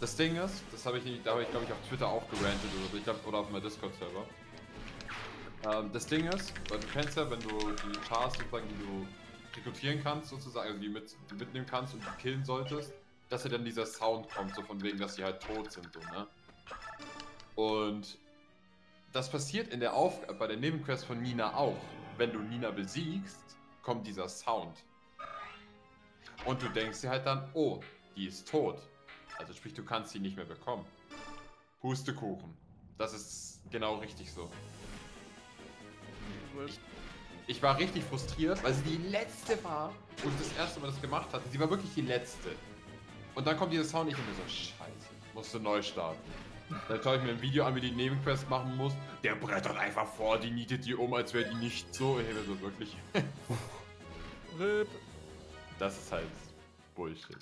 das Ding ist, das habe ich nicht, da habe ich glaube ich auf Twitter auch gerantet oder so, ich glaube, oder auf meinem Discord-Server. Ähm, das Ding ist, weil du kennst ja, wenn du die Chars sozusagen, die du rekrutieren kannst, sozusagen, also die mit, die mitnehmen kannst und die killen solltest, dass ja dann dieser Sound kommt, so von wegen, dass sie halt tot sind, so, ne? Und das passiert in der Auf bei der Nebenquest von Nina auch. Wenn du Nina besiegst, kommt dieser Sound. Und du denkst dir halt dann, oh, die ist tot. Also sprich, du kannst sie nicht mehr bekommen. Pustekuchen. Das ist genau richtig so. Ich, ich war richtig frustriert, weil sie die letzte war, wo ich das erste Mal das gemacht hatte. Sie war wirklich die letzte. Und dann kommt dieser Sound, ich bin mir so, scheiße, musst du neu starten. Da schaue ich mir ein Video an, wie die Nebenquest machen muss. Der brettert einfach vor, die nietet die um, als wäre die nicht so. Ich hätte so wirklich. R I P. Das ist halt Bullshit.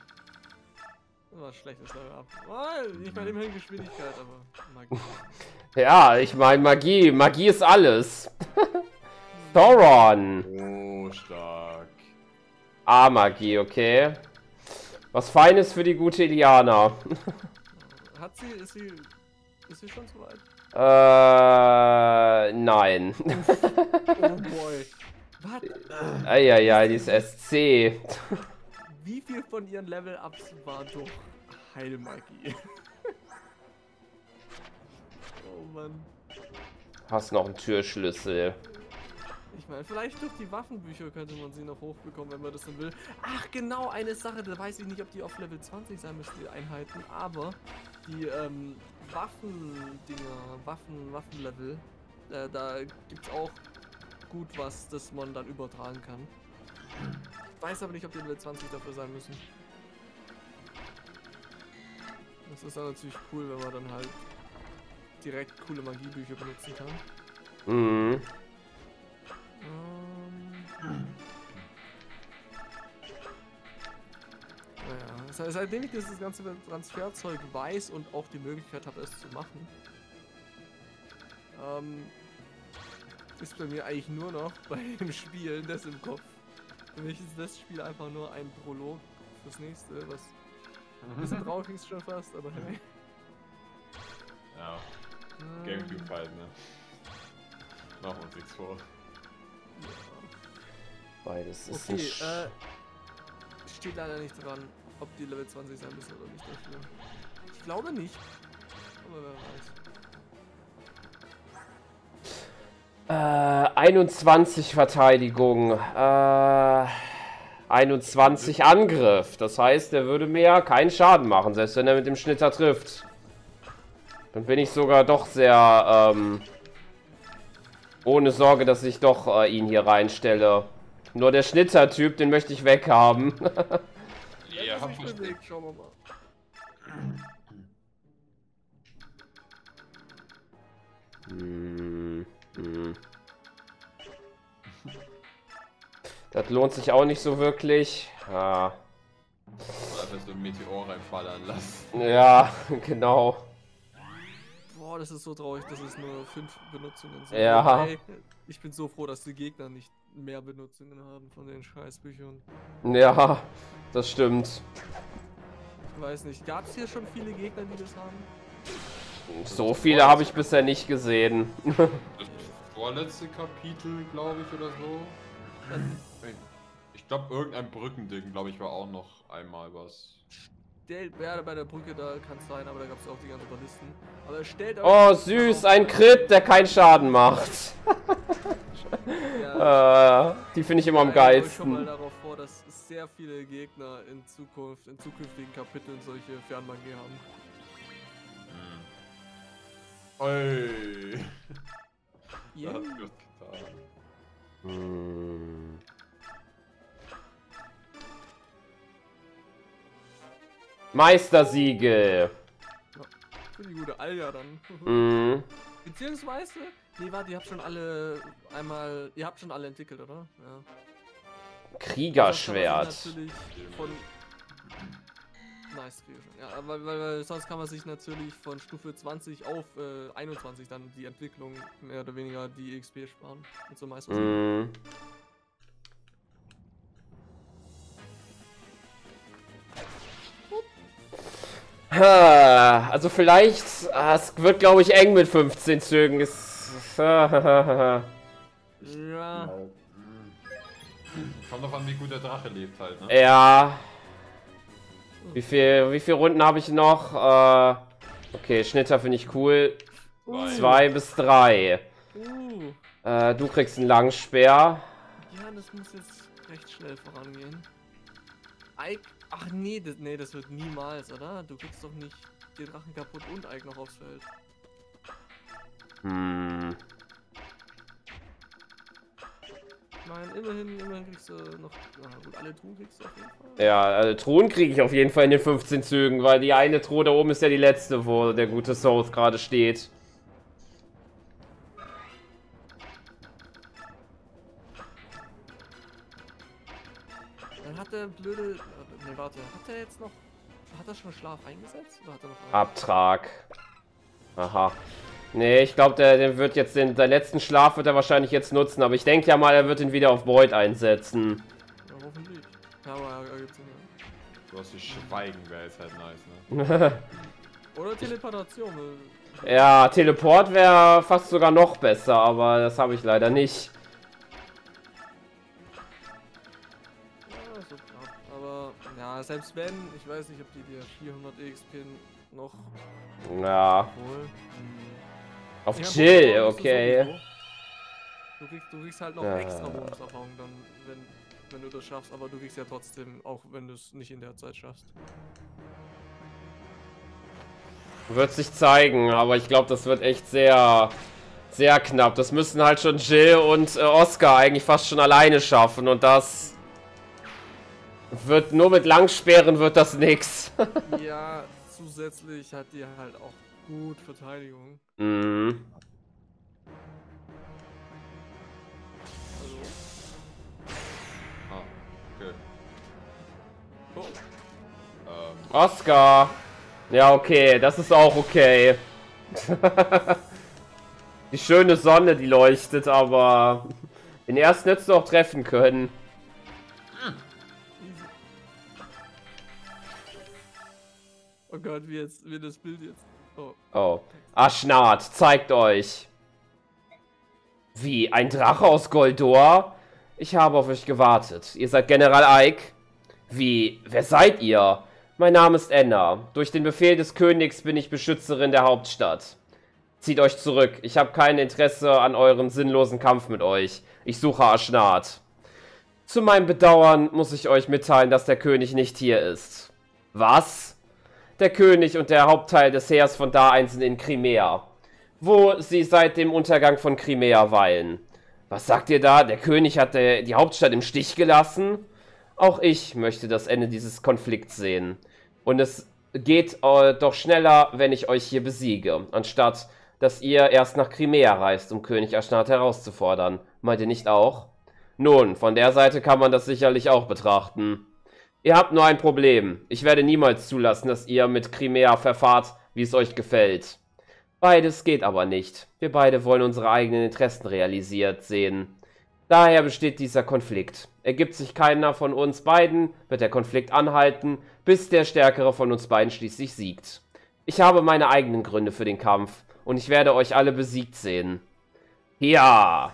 Was schlechtes Level ab. Oh, nicht bei dem Geschwindigkeit, aber Magie. Ja, ich meine Magie. Magie ist alles. Thoron. Oh, stark. A-Magie, okay. Was Feines für die gute Iliana. Hat sie, ist sie, ist sie schon so weit? Äh, nein. Oh boy. Was? Eieiei, die ist S C. Wie viel von ihren Level-Ups war doch Heilmagie? Oh Mann. Hast noch einen Türschlüssel. Ich meine, vielleicht durch die Waffenbücher könnte man sie noch hochbekommen, wenn man das denn will. Ach genau, eine Sache, da weiß ich nicht, ob die auf Level zwanzig sein müssen, die Einheiten, aber die ähm, Waffen-Dinger, Waffen, Waffenlevel, äh, da gibt's auch gut was, das man dann übertragen kann. Ich weiß aber nicht, ob die Level zwanzig dafür sein müssen. Das ist dann natürlich cool, wenn man dann halt direkt coole Magiebücher benutzen kann. Mhm. Um. Naja, seitdem ich das ganze Transferzeug weiß und auch die Möglichkeit habe, es zu machen, ähm, ist bei mir eigentlich nur noch bei dem Spielen das im Kopf. Für mich ist das Spiel einfach nur ein Prolog fürs nächste, was ein bisschen traurig ist schon fast, aber hey. Ja, Gamecube halt, ne? Machen wir uns nichts vor. Ja. Beides ist okay, nicht. Äh, steht leider nicht dran, ob die Level zwanzig sein müssen oder nicht dafür. Ich glaube nicht. Aber wer weiß. Äh, einundzwanzig Verteidigung. Äh, einundzwanzig Angriff. Das heißt, der würde mir ja keinen Schaden machen, selbst wenn er mit dem Schnitter trifft. Dann bin ich sogar doch sehr, ähm. ohne Sorge, dass ich doch äh, ihn hier reinstelle. Nur der Schnitter-Typ, den möchte ich weghaben. Ja, hab ich Weg, schauen wir mal. Mm, mm. Das lohnt sich auch nicht so wirklich. Ah. Oder einfach so ein Meteor reinfallen lassen. Ja, genau. Boah, das ist so traurig, dass es nur fünf Benutzungen sind. Ja. Hey, ich bin so froh, dass die Gegner nicht mehr Benutzungen haben von den Scheißbüchern. Ja, das stimmt. Ich weiß nicht, gab es hier schon viele Gegner, die das haben? So viele habe ich bisher nicht gesehen. Das vorletzte Kapitel, glaube ich, oder so. Ich glaube, irgendein Brückending, glaube ich, war auch noch einmal was. Werde bei der Brücke, da kann es sein, aber da gab es auch die ganzen Ballisten. Aber stellt oh, süß, ein Crit, der keinen Schaden macht. Ja. äh, die finde ich immer am geilsten. Ich schon mal darauf vor, dass sehr viele Gegner in Zukunft, in zukünftigen Kapiteln solche Fernmagie haben. Ey. Yeah. Das hat gut getan. Hm. Meistersiegel! Ja, für die gute Alja dann. Mhm. Beziehungsweise, nee, warte, ihr habt schon alle einmal, ihr habt schon alle entwickelt, oder? Ja. Kriegerschwert. Natürlich von... Nice, Kriegerschwert. Ja, weil, weil, weil sonst kann man sich natürlich von Stufe zwanzig auf äh, einundzwanzig dann die Entwicklung mehr oder weniger die X P sparen. Mit so Meistersiegel. Mhm. Also vielleicht, es wird glaube ich eng mit fünfzehn Zügen. Es, ja. Kommt doch an, wie gut der Drache lebt halt, ne? Ja. Wie viel, wie viel Runden habe ich noch? Okay, Schnitter finde ich cool. Uh. Zwei bis drei. Uh. Du kriegst einen langen Speer. Ja, das muss jetzt recht schnell vorangehen. Ike. Ach nee das, nee, das wird niemals, oder? Du kriegst doch nicht den Drachen kaputt und Ike noch aufs Feld. Hm. Nein, immerhin, immerhin kriegst du noch. Na gut, alle Truhen kriegst du auf jeden Fall. Ja, also Truhen kriege ich auf jeden Fall in den fünfzehn Zügen, weil die eine Truhe da oben ist ja die letzte, wo der gute South gerade steht. Dann hat der blöde. Ne, warte, hat er jetzt noch. Hat er schon Schlaf eingesetzt? Oder hat er noch einen? Abtrag. Aha. Nee, ich glaube, der, der wird jetzt den der letzten Schlaf wird er wahrscheinlich jetzt nutzen, aber ich denke ja mal, er wird ihn wieder auf Boyd einsetzen. Ja, hoffentlich. Ja, aber er gibt's nicht. Du hast die Schweigen, wäre jetzt halt nice, ne? Oder Teleportation. Ja, Teleport wäre fast sogar noch besser, aber das habe ich leider nicht. Ja, so knapp. Aber, ja, selbst wenn, ich weiß nicht, ob die dir vierhundert E X P noch... Ja. Obwohl, auf Jill, ja, okay. Du kriegst, du kriegst halt noch ja. extra Bonuserfahrung dann, wenn, wenn du das schaffst, aber du kriegst ja trotzdem, auch wenn du es nicht in der Zeit schaffst. Wird sich zeigen, aber ich glaube, das wird echt sehr, sehr knapp. Das müssen halt schon Jill und äh, Oscar eigentlich fast schon alleine schaffen und das wird nur mit Langsperren wird das nix. Ja, zusätzlich hat die halt auch gut Verteidigung. Mhm. Also. Ah, okay. Oh. Ähm. Oscar! Ja, okay, das ist auch okay. Die schöne Sonne, die leuchtet, aber den ersten hättest du auch treffen können. Oh Gott, wie jetzt, wie das Bild jetzt. Oh. oh. Aschnard, zeigt euch. Wie, ein Drache aus Goldor? Ich habe auf euch gewartet. Ihr seid General Ike. Wie, wer seid ihr? Mein Name ist Ena. Durch den Befehl des Königs bin ich Beschützerin der Hauptstadt. Zieht euch zurück. Ich habe kein Interesse an eurem sinnlosen Kampf mit euch. Ich suche Aschnard. Zu meinem Bedauern muss ich euch mitteilen, dass der König nicht hier ist. Was? Der König und der Hauptteil des Heers von Daein sind in Krimea, wo sie seit dem Untergang von Krimea weilen. Was sagt ihr da? Der König hat der, die Hauptstadt im Stich gelassen? Auch ich möchte das Ende dieses Konflikts sehen. Und es geht äh, doch schneller, wenn ich euch hier besiege, anstatt dass ihr erst nach Krimea reist, um König Aschnard herauszufordern. Meint ihr nicht auch? Nun, von der Seite kann man das sicherlich auch betrachten. Ihr habt nur ein Problem. Ich werde niemals zulassen, dass ihr mit Krimea verfahrt, wie es euch gefällt. Beides geht aber nicht. Wir beide wollen unsere eigenen Interessen realisiert sehen. Daher besteht dieser Konflikt. Ergibt sich keiner von uns beiden, wird der Konflikt anhalten, bis der Stärkere von uns beiden schließlich siegt. Ich habe meine eigenen Gründe für den Kampf und ich werde euch alle besiegt sehen. Ja.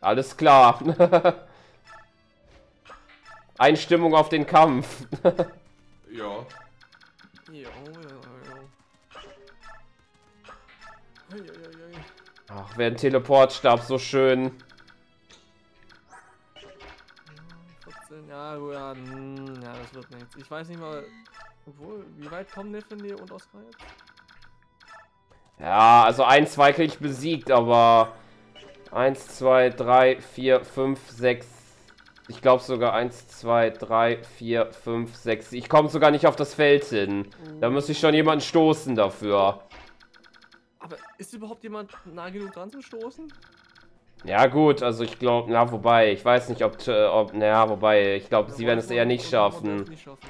Alles klar. Einstimmung auf den Kampf. Ja. Jo, ja, ja. Ei, ei, ei. Ach, wäre ein Teleportstab so schön. vierzehn, ja, ja, ja, das wird nichts. Ich weiß nicht mal, obwohl, wie weit kommen Nefine und Oscar jetzt? Ja, also eins, zwei krieg ich besiegt, aber eins, zwei, drei, vier, fünf, sechs. Ich glaube sogar eins, zwei, drei, vier, fünf, sechs. Ich komme sogar nicht auf das Feld hin. Da muss ich schon jemanden stoßen dafür. Aber ist überhaupt jemand nah genug dran zu stoßen? Ja gut, also ich glaube, na wobei, ich weiß nicht, ob, ob naja, wobei, ich glaube, ja, sie werden es eher nicht schaffen. Nicht schaffen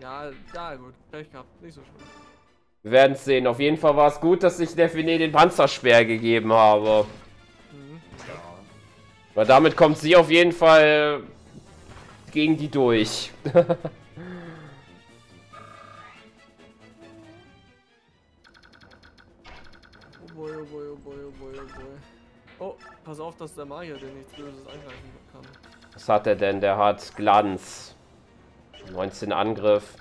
ja. ja, ja gut, Pech gehabt, nicht so schlimm. Wir werden es sehen. Auf jeden Fall war es gut, dass ich Nefine den Panzerspeer gegeben habe. Weil damit kommt sie auf jeden Fall gegen die durch. Oh boy, oh boy, oh boy, oh boy, oh boy. Oh, pass auf, dass der Magier denn nichts Böses angreifen kann. Was hat er denn? Der hat Glanz. neunzehn Angriff.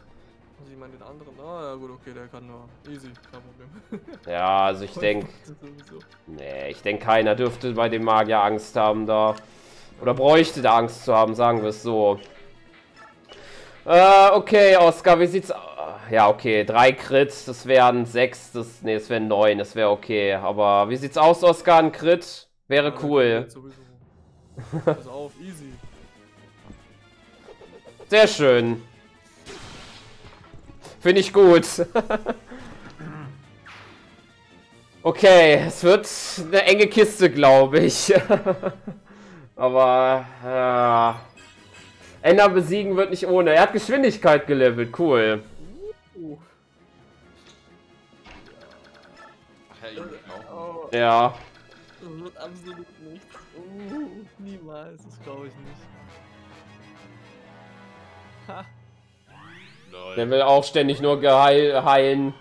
Also ich meine den anderen. Ah ja gut, okay, der kann nur. Easy, kein Problem. Ja, also ich denke. Nee, ich denke keiner dürfte bei dem Magier Angst haben da. Oder bräuchte da Angst zu haben, sagen wir es so. Äh, okay, Oscar, wie sieht's. ja, okay. Drei Crits, das wären sechs, das, nee, das wären neun, das wäre okay. Aber wie sieht's aus, Oscar? Ein Crit? Wäre ja, cool. Pass auf, easy. Sehr schön. Finde ich gut. Okay, es wird eine enge Kiste, glaube ich. Aber, ja. Ena besiegen wird nicht ohne. Er hat Geschwindigkeit gelevelt, cool. Uh. Ja. Das wird absolut nichts. Uh, niemals, das glaube ich nicht. Ha. Nein. Der will auch ständig nur geheil heilen.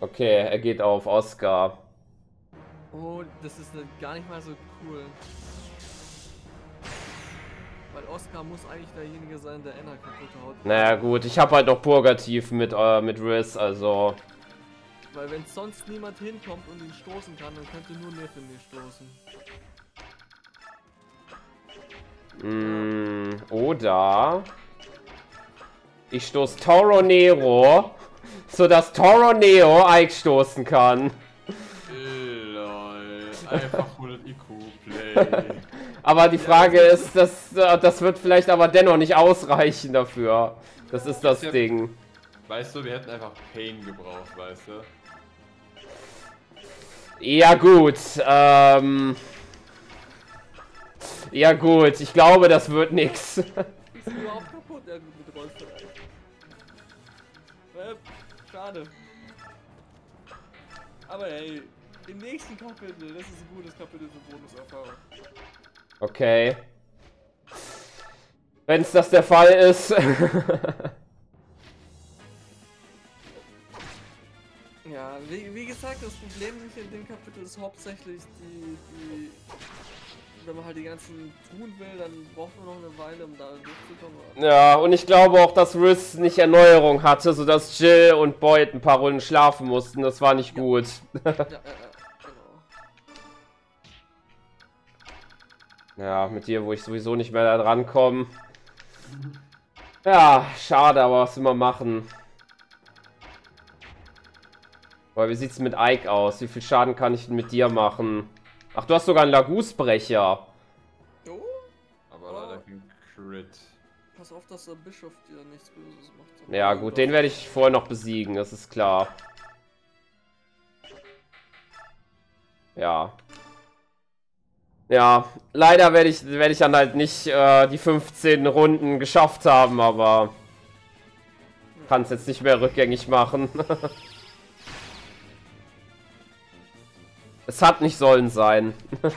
Okay, er geht auf Oscar. Oh, das ist gar nicht mal so cool. Weil Oscar muss eigentlich derjenige sein, der Ena kaputt haut. Naja gut, ich habe halt noch Purgativ mit, äh, mit Riss, also... Weil wenn sonst niemand hinkommt und ihn stoßen kann, dann könnte nur Nefine stoßen. Mm, oder... Ich stoße Tauroneo, sodass Tauroneo Ike stoßen kann. Lol, einfach hundert I Q-Play. Aber die Frage ja, ist, dass, das wird vielleicht aber dennoch nicht ausreichen dafür. Das ist das ja, Ding. Weißt du, wir hätten einfach Pain gebraucht, weißt du? Ja gut, ähm... Ja gut, ich glaube, das wird nix. Ist überhaupt kaputt, der gute Rolf. Äh, schade. Aber hey, im nächsten Kapitel, das ist ein gutes Kapitel für Bonuserfahrung. Okay. Wenn's das der Fall ist. Ja, wie, wie gesagt, das Problem in dem Kapitel ist hauptsächlich die, die... Wenn man halt die ganzen tun will, dann braucht man noch eine Weile, um da durchzukommen. Ja, und ich glaube auch, dass Riss nicht Erneuerung hatte, sodass Jill und Boyd ein paar Runden schlafen mussten. Das war nicht ja. gut. Ja, ja, ja. Ja, mit dir, wo ich sowieso nicht mehr da dran komme. Ja, schade, aber was will man machen? Boah, wie sieht's mit Ike aus? Wie viel Schaden kann ich denn mit dir machen? Ach, du hast sogar einen Lagusbrecher. Oh? Aber leider kein Crit. Pass auf, dass der Bischof dir nichts Böses macht. Ja, gut, den werde ich vorher noch besiegen, das ist klar. Ja. Ja, leider werde ich, werde ich dann halt nicht äh, die fünfzehn Runden geschafft haben, aber kann es jetzt nicht mehr rückgängig machen. Es hat nicht sollen sein. Ja,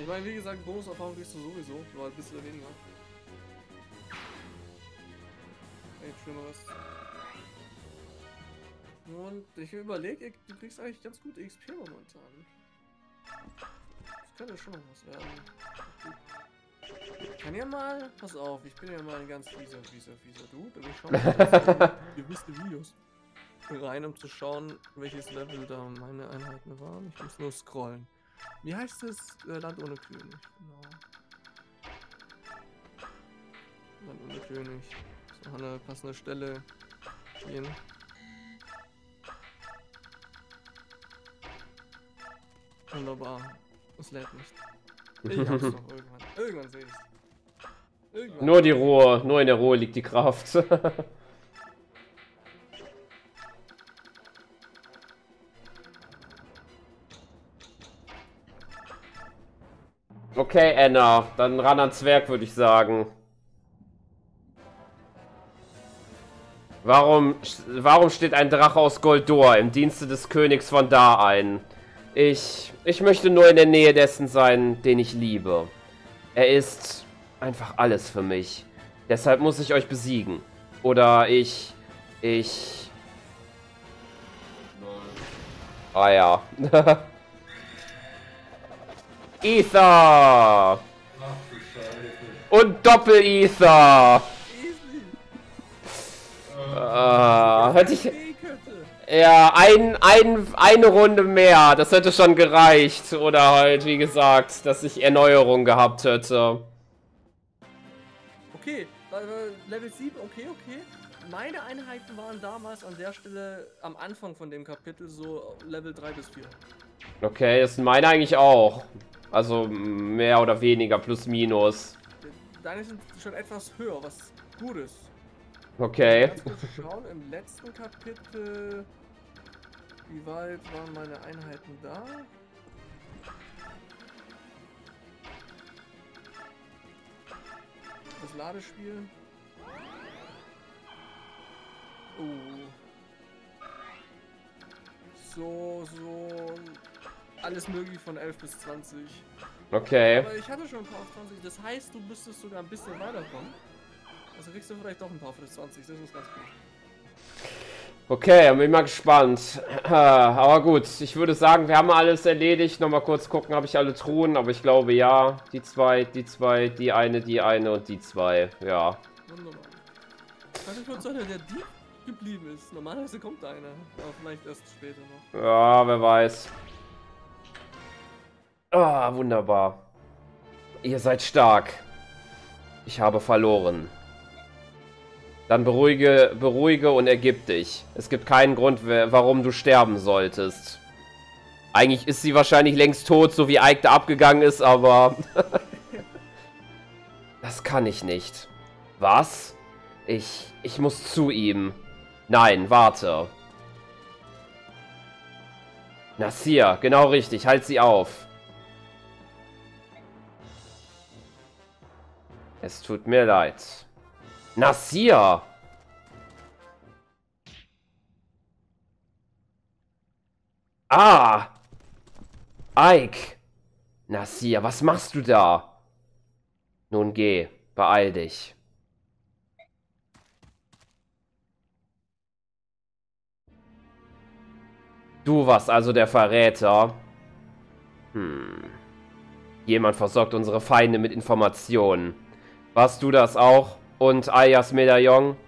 ich meine, wie gesagt, Bonuserfahrung kriegst du sowieso, nur ein bisschen weniger. Ey, Schlimmeres. Und ich überlege, du kriegst eigentlich ganz gute X P momentan. Könnte schon noch was werden. Ich kann ja mal, pass auf, ich bin ja mal ein ganz fieser, fieser, fieser Dude und ich schaue mal gewisse Videos rein, um zu schauen, welches Level da meine Einheiten waren. Ich muss nur scrollen. Wie heißt es? Äh, Land ohne König. Genau. Land ohne König. So eine passende Stelle gehen. Wunderbar. Es lädt nicht. Ich hab's doch irgendwann. Irgendwann seh ich's. Irgendwann. Nur die Ruhe, nur in der Ruhe liegt die Kraft. Okay, Ena, dann ran ans Werk, würde ich sagen. Warum, warum steht ein Drache aus Goldor im Dienste des Königs von Da ein? Ich, ich möchte nur in der Nähe dessen sein, den ich liebe. Er ist einfach alles für mich. Deshalb muss ich euch besiegen. Oder ich... Ich... Ah ja. Ether! Und Doppel-Ether! äh, hätte ich... Ja, ein, ein, eine Runde mehr, das hätte schon gereicht. Oder halt, wie gesagt, dass ich Erneuerung gehabt hätte. Okay, Level sieben, okay, okay. meine Einheiten waren damals an der Stelle am Anfang von dem Kapitel so Level drei bis vier. Okay, das sind meine eigentlich auch. Also mehr oder weniger, plus minus. Deine sind schon etwas höher, was gut ist. Okay. Ganz kurz schauen, im letzten Kapitel, wie weit waren meine Einheiten da? Das Ladespiel. Oh. So, so. Alles möglich von elf bis zwanzig. Okay. Aber ich hatte schon ein paar auf zwanzig, das heißt, du müsstest sogar ein bisschen weiterkommen. Also kriegst du vielleicht doch ein paar auf zwanzig, das ist ganz gut. Okay, bin mal gespannt. Aber gut, ich würde sagen, wir haben alles erledigt. Nochmal kurz gucken, habe ich alle Truhen, aber ich glaube ja. Die zwei, die zwei, die eine, die eine und die zwei. Ja. Wunderbar. Was ist für einer, der Dieb geblieben ist? Normalerweise kommt einer, aber vielleicht erst später noch. Ja, wer weiß. Ah, wunderbar. Ihr seid stark. Ich habe verloren. Dann beruhige, beruhige und ergib dich. Es gibt keinen Grund, warum du sterben solltest. Eigentlich ist sie wahrscheinlich längst tot, so wie Ike da abgegangen ist, aber... Das kann ich nicht. Was? Ich, ich muss zu ihm. Nein, warte. Nasir, genau richtig. Halt sie auf. Es tut mir leid. Nasir! Ah! Ike! Nasir, was machst du da? Nun geh, beeil dich. Du warst also der Verräter. Hm. Jemand versorgt unsere Feinde mit Informationen. Warst du das auch? Und Ayas Medaillon?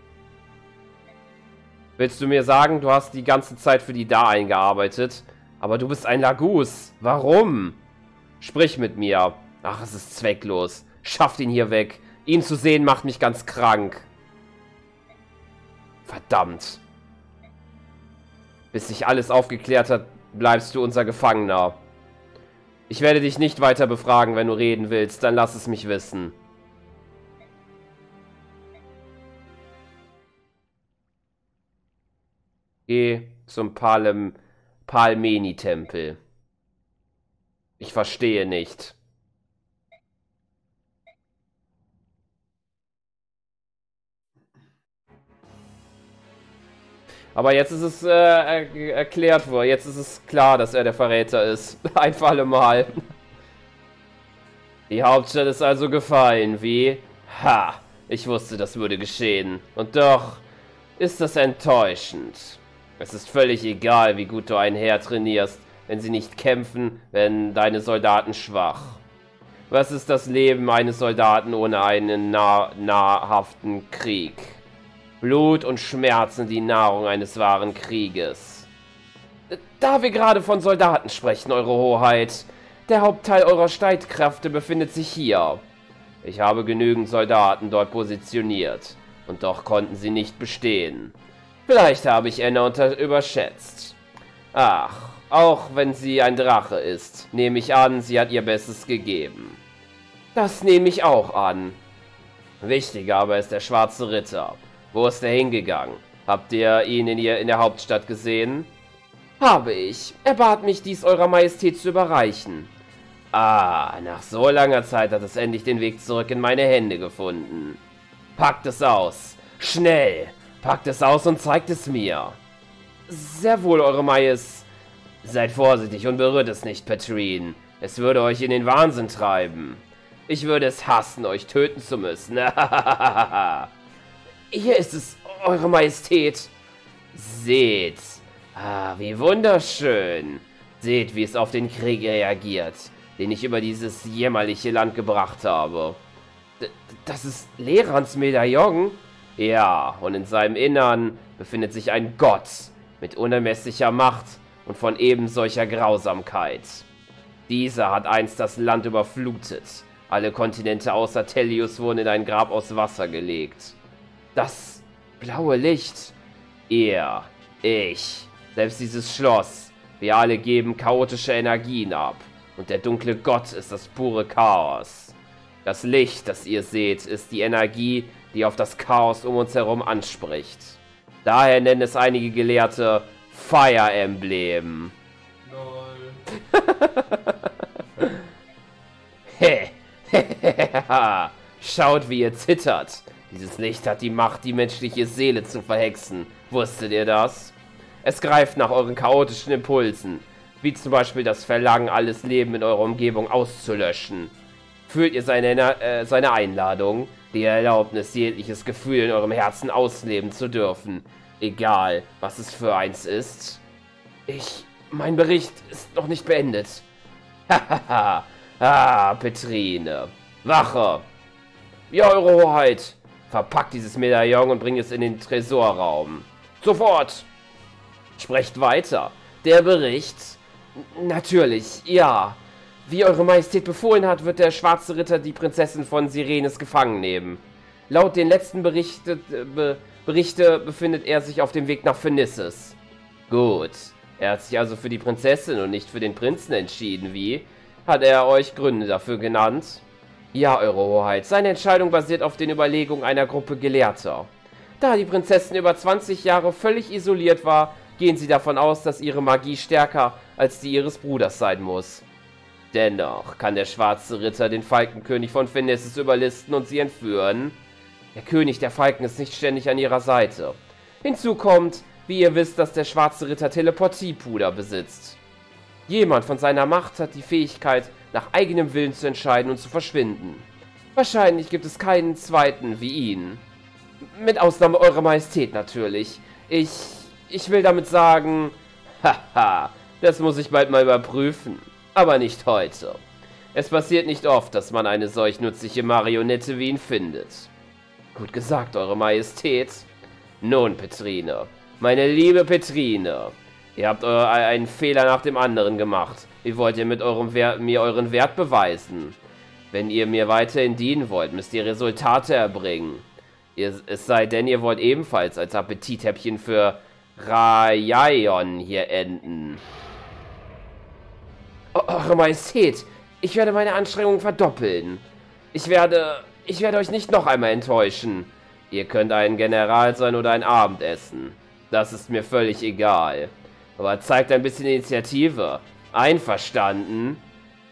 Willst du mir sagen, du hast die ganze Zeit für die Da eingearbeitet? Aber du bist ein Lagus. Warum? Sprich mit mir. Ach, es ist zwecklos. Schafft ihn hier weg. Ihn zu sehen macht mich ganz krank. Verdammt. Bis sich alles aufgeklärt hat, bleibst du unser Gefangener. Ich werde dich nicht weiter befragen, wenn du reden willst. Dann lass es mich wissen. Geh zum Palem, Palmeni-Tempel. Ich verstehe nicht. Aber jetzt ist es äh, er erklärt worden. Jetzt ist es klar, dass er der Verräter ist. Ein für alle Mal. Die Hauptstadt ist also gefallen, wie? Ha! Ich wusste, das würde geschehen. Und doch ist das enttäuschend. Es ist völlig egal, wie gut du ein Heer trainierst, wenn sie nicht kämpfen, wenn deine Soldaten schwach. Was ist das Leben eines Soldaten ohne einen nah nahrhaften Krieg? Blut und Schmerzen, die Nahrung eines wahren Krieges. Da wir gerade von Soldaten sprechen, Eure Hoheit, der Hauptteil eurer Streitkräfte befindet sich hier. Ich habe genügend Soldaten dort positioniert, und doch konnten sie nicht bestehen. Vielleicht habe ich Ena überschätzt. Ach, auch wenn sie ein Drache ist, nehme ich an, sie hat ihr Bestes gegeben. Das nehme ich auch an. Wichtiger aber ist der Schwarze Ritter. Wo ist er hingegangen? Habt ihr ihn in, ihr, in der Hauptstadt gesehen? Habe ich. Er bat mich, dies Eurer Majestät zu überreichen. Ah, nach so langer Zeit hat es endlich den Weg zurück in meine Hände gefunden. Packt es aus. Schnell! Packt es aus und zeigt es mir. Sehr wohl, Eure Majestät. Seid vorsichtig und berührt es nicht, Petrine. Es würde euch in den Wahnsinn treiben. Ich würde es hassen, euch töten zu müssen. Hier ist es, Eure Majestät. Seht. Ah, wie wunderschön. Seht, wie es auf den Krieg reagiert, den ich über dieses jämmerliche Land gebracht habe. D- das ist Lerans Medaillon? Ja, und in seinem Innern befindet sich ein Gott mit unermesslicher Macht und von eben solcher Grausamkeit. Dieser hat einst das Land überflutet. Alle Kontinente außer Tellius wurden in ein Grab aus Wasser gelegt. Das blaue Licht. Er, ich, selbst dieses Schloss, wir alle geben chaotische Energien ab. Und der dunkle Gott ist das pure Chaos. Das Licht, das ihr seht, ist die Energie, die auf das Chaos um uns herum anspricht. Daher nennen es einige Gelehrte Fire Emblem. Lol. He. Schaut, wie ihr zittert. Dieses Licht hat die Macht, die menschliche Seele zu verhexen. Wusstet ihr das? Es greift nach euren chaotischen Impulsen, wie zum Beispiel das Verlangen, alles Leben in eurer Umgebung auszulöschen. Fühlt ihr seine, äh, seine Einladung, die Erlaubnis, jegliches Gefühl in eurem Herzen ausleben zu dürfen, egal was es für eins ist? Ich, mein Bericht ist noch nicht beendet. Hahaha, ah, Petrine, Wache! Ja, eure Hoheit, verpackt dieses Medaillon und bringt es in den Tresorraum. Sofort! Sprecht weiter. Der Bericht? Natürlich, ja. Wie eure Majestät befohlen hat, wird der Schwarze Ritter die Prinzessin von Sirenes gefangen nehmen. Laut den letzten Berichte, be, Berichte befindet er sich auf dem Weg nach Phoenices. Gut. Er hat sich also für die Prinzessin und nicht für den Prinzen entschieden, wie? Hat er euch Gründe dafür genannt? Ja, eure Hoheit. Seine Entscheidung basiert auf den Überlegungen einer Gruppe Gelehrter. Da die Prinzessin über zwanzig Jahre völlig isoliert war, gehen sie davon aus, dass ihre Magie stärker als die ihres Bruders sein muss. Dennoch kann der Schwarze Ritter den Falkenkönig von Phoenices überlisten und sie entführen. Der König der Falken ist nicht ständig an ihrer Seite. Hinzu kommt, wie ihr wisst, dass der Schwarze Ritter Teleportiepuder besitzt. Jemand von seiner Macht hat die Fähigkeit, nach eigenem Willen zu entscheiden und zu verschwinden. Wahrscheinlich gibt es keinen zweiten wie ihn. Mit Ausnahme eurer Majestät natürlich. Ich... Ich will damit sagen, haha, das muss ich bald mal überprüfen, aber nicht heute. Es passiert nicht oft, dass man eine solch nützliche Marionette wie ihn findet. Gut gesagt, eure Majestät. Nun, Petrine, meine liebe Petrine, ihr habt eure, einen Fehler nach dem anderen gemacht. Wie wollt ihr mit eurem Wert, mir euren Wert beweisen? Wenn ihr mir weiterhin dienen wollt, müsst ihr Resultate erbringen. Ihr, es sei denn, ihr wollt ebenfalls als Appetithäppchen für... Rajayon hier enden. O Eure Majestät, ich werde meine Anstrengungen verdoppeln. Ich werde... Ich werde euch nicht noch einmal enttäuschen. Ihr könnt ein General sein oder ein Abendessen. Das ist mir völlig egal. Aber zeigt ein bisschen Initiative. Einverstanden?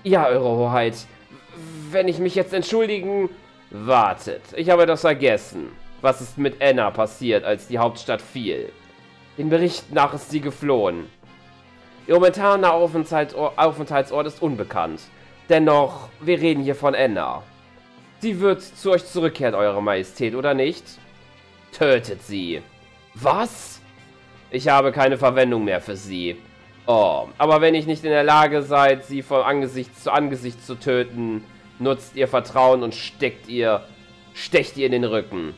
Ja, Eure Hoheit. Wenn ich mich jetzt entschuldigen... Wartet, ich habe das vergessen. Was ist mit Ena passiert, als die Hauptstadt fiel? Den Berichten nach ist sie geflohen. Ihr momentaner Aufenthaltsort ist unbekannt. Dennoch, wir reden hier von Ena. Sie wird zu euch zurückkehren, Eure Majestät, oder nicht? Tötet sie. Was? Ich habe keine Verwendung mehr für sie. Oh, aber wenn ihr nicht in der Lage seid, sie von Angesicht zu Angesicht zu töten, nutzt ihr Vertrauen und steckt ihr, stecht ihr in den Rücken.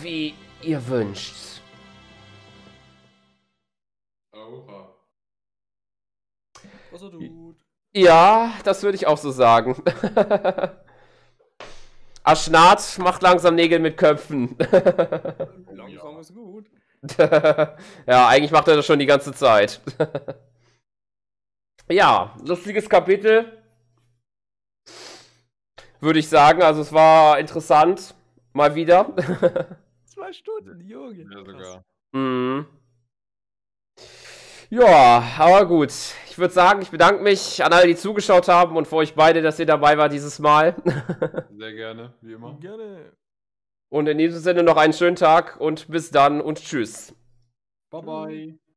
Wie ihr wünscht. Ja, das würde ich auch so sagen. Aschnard macht langsam Nägel mit Köpfen. Langsam ist gut. Ja, eigentlich macht er das schon die ganze Zeit. Ja, lustiges Kapitel. Würde ich sagen, also es war interessant. Mal wieder. Zwei Stunden, Junge. Ja, sogar. Mhm. Ja, aber gut. Ich würde sagen, ich bedanke mich an alle, die zugeschaut haben und für euch beide, dass ihr dabei wart dieses Mal. Sehr gerne, wie immer. Gerne. Und in diesem Sinne noch einen schönen Tag und bis dann und tschüss. Bye bye.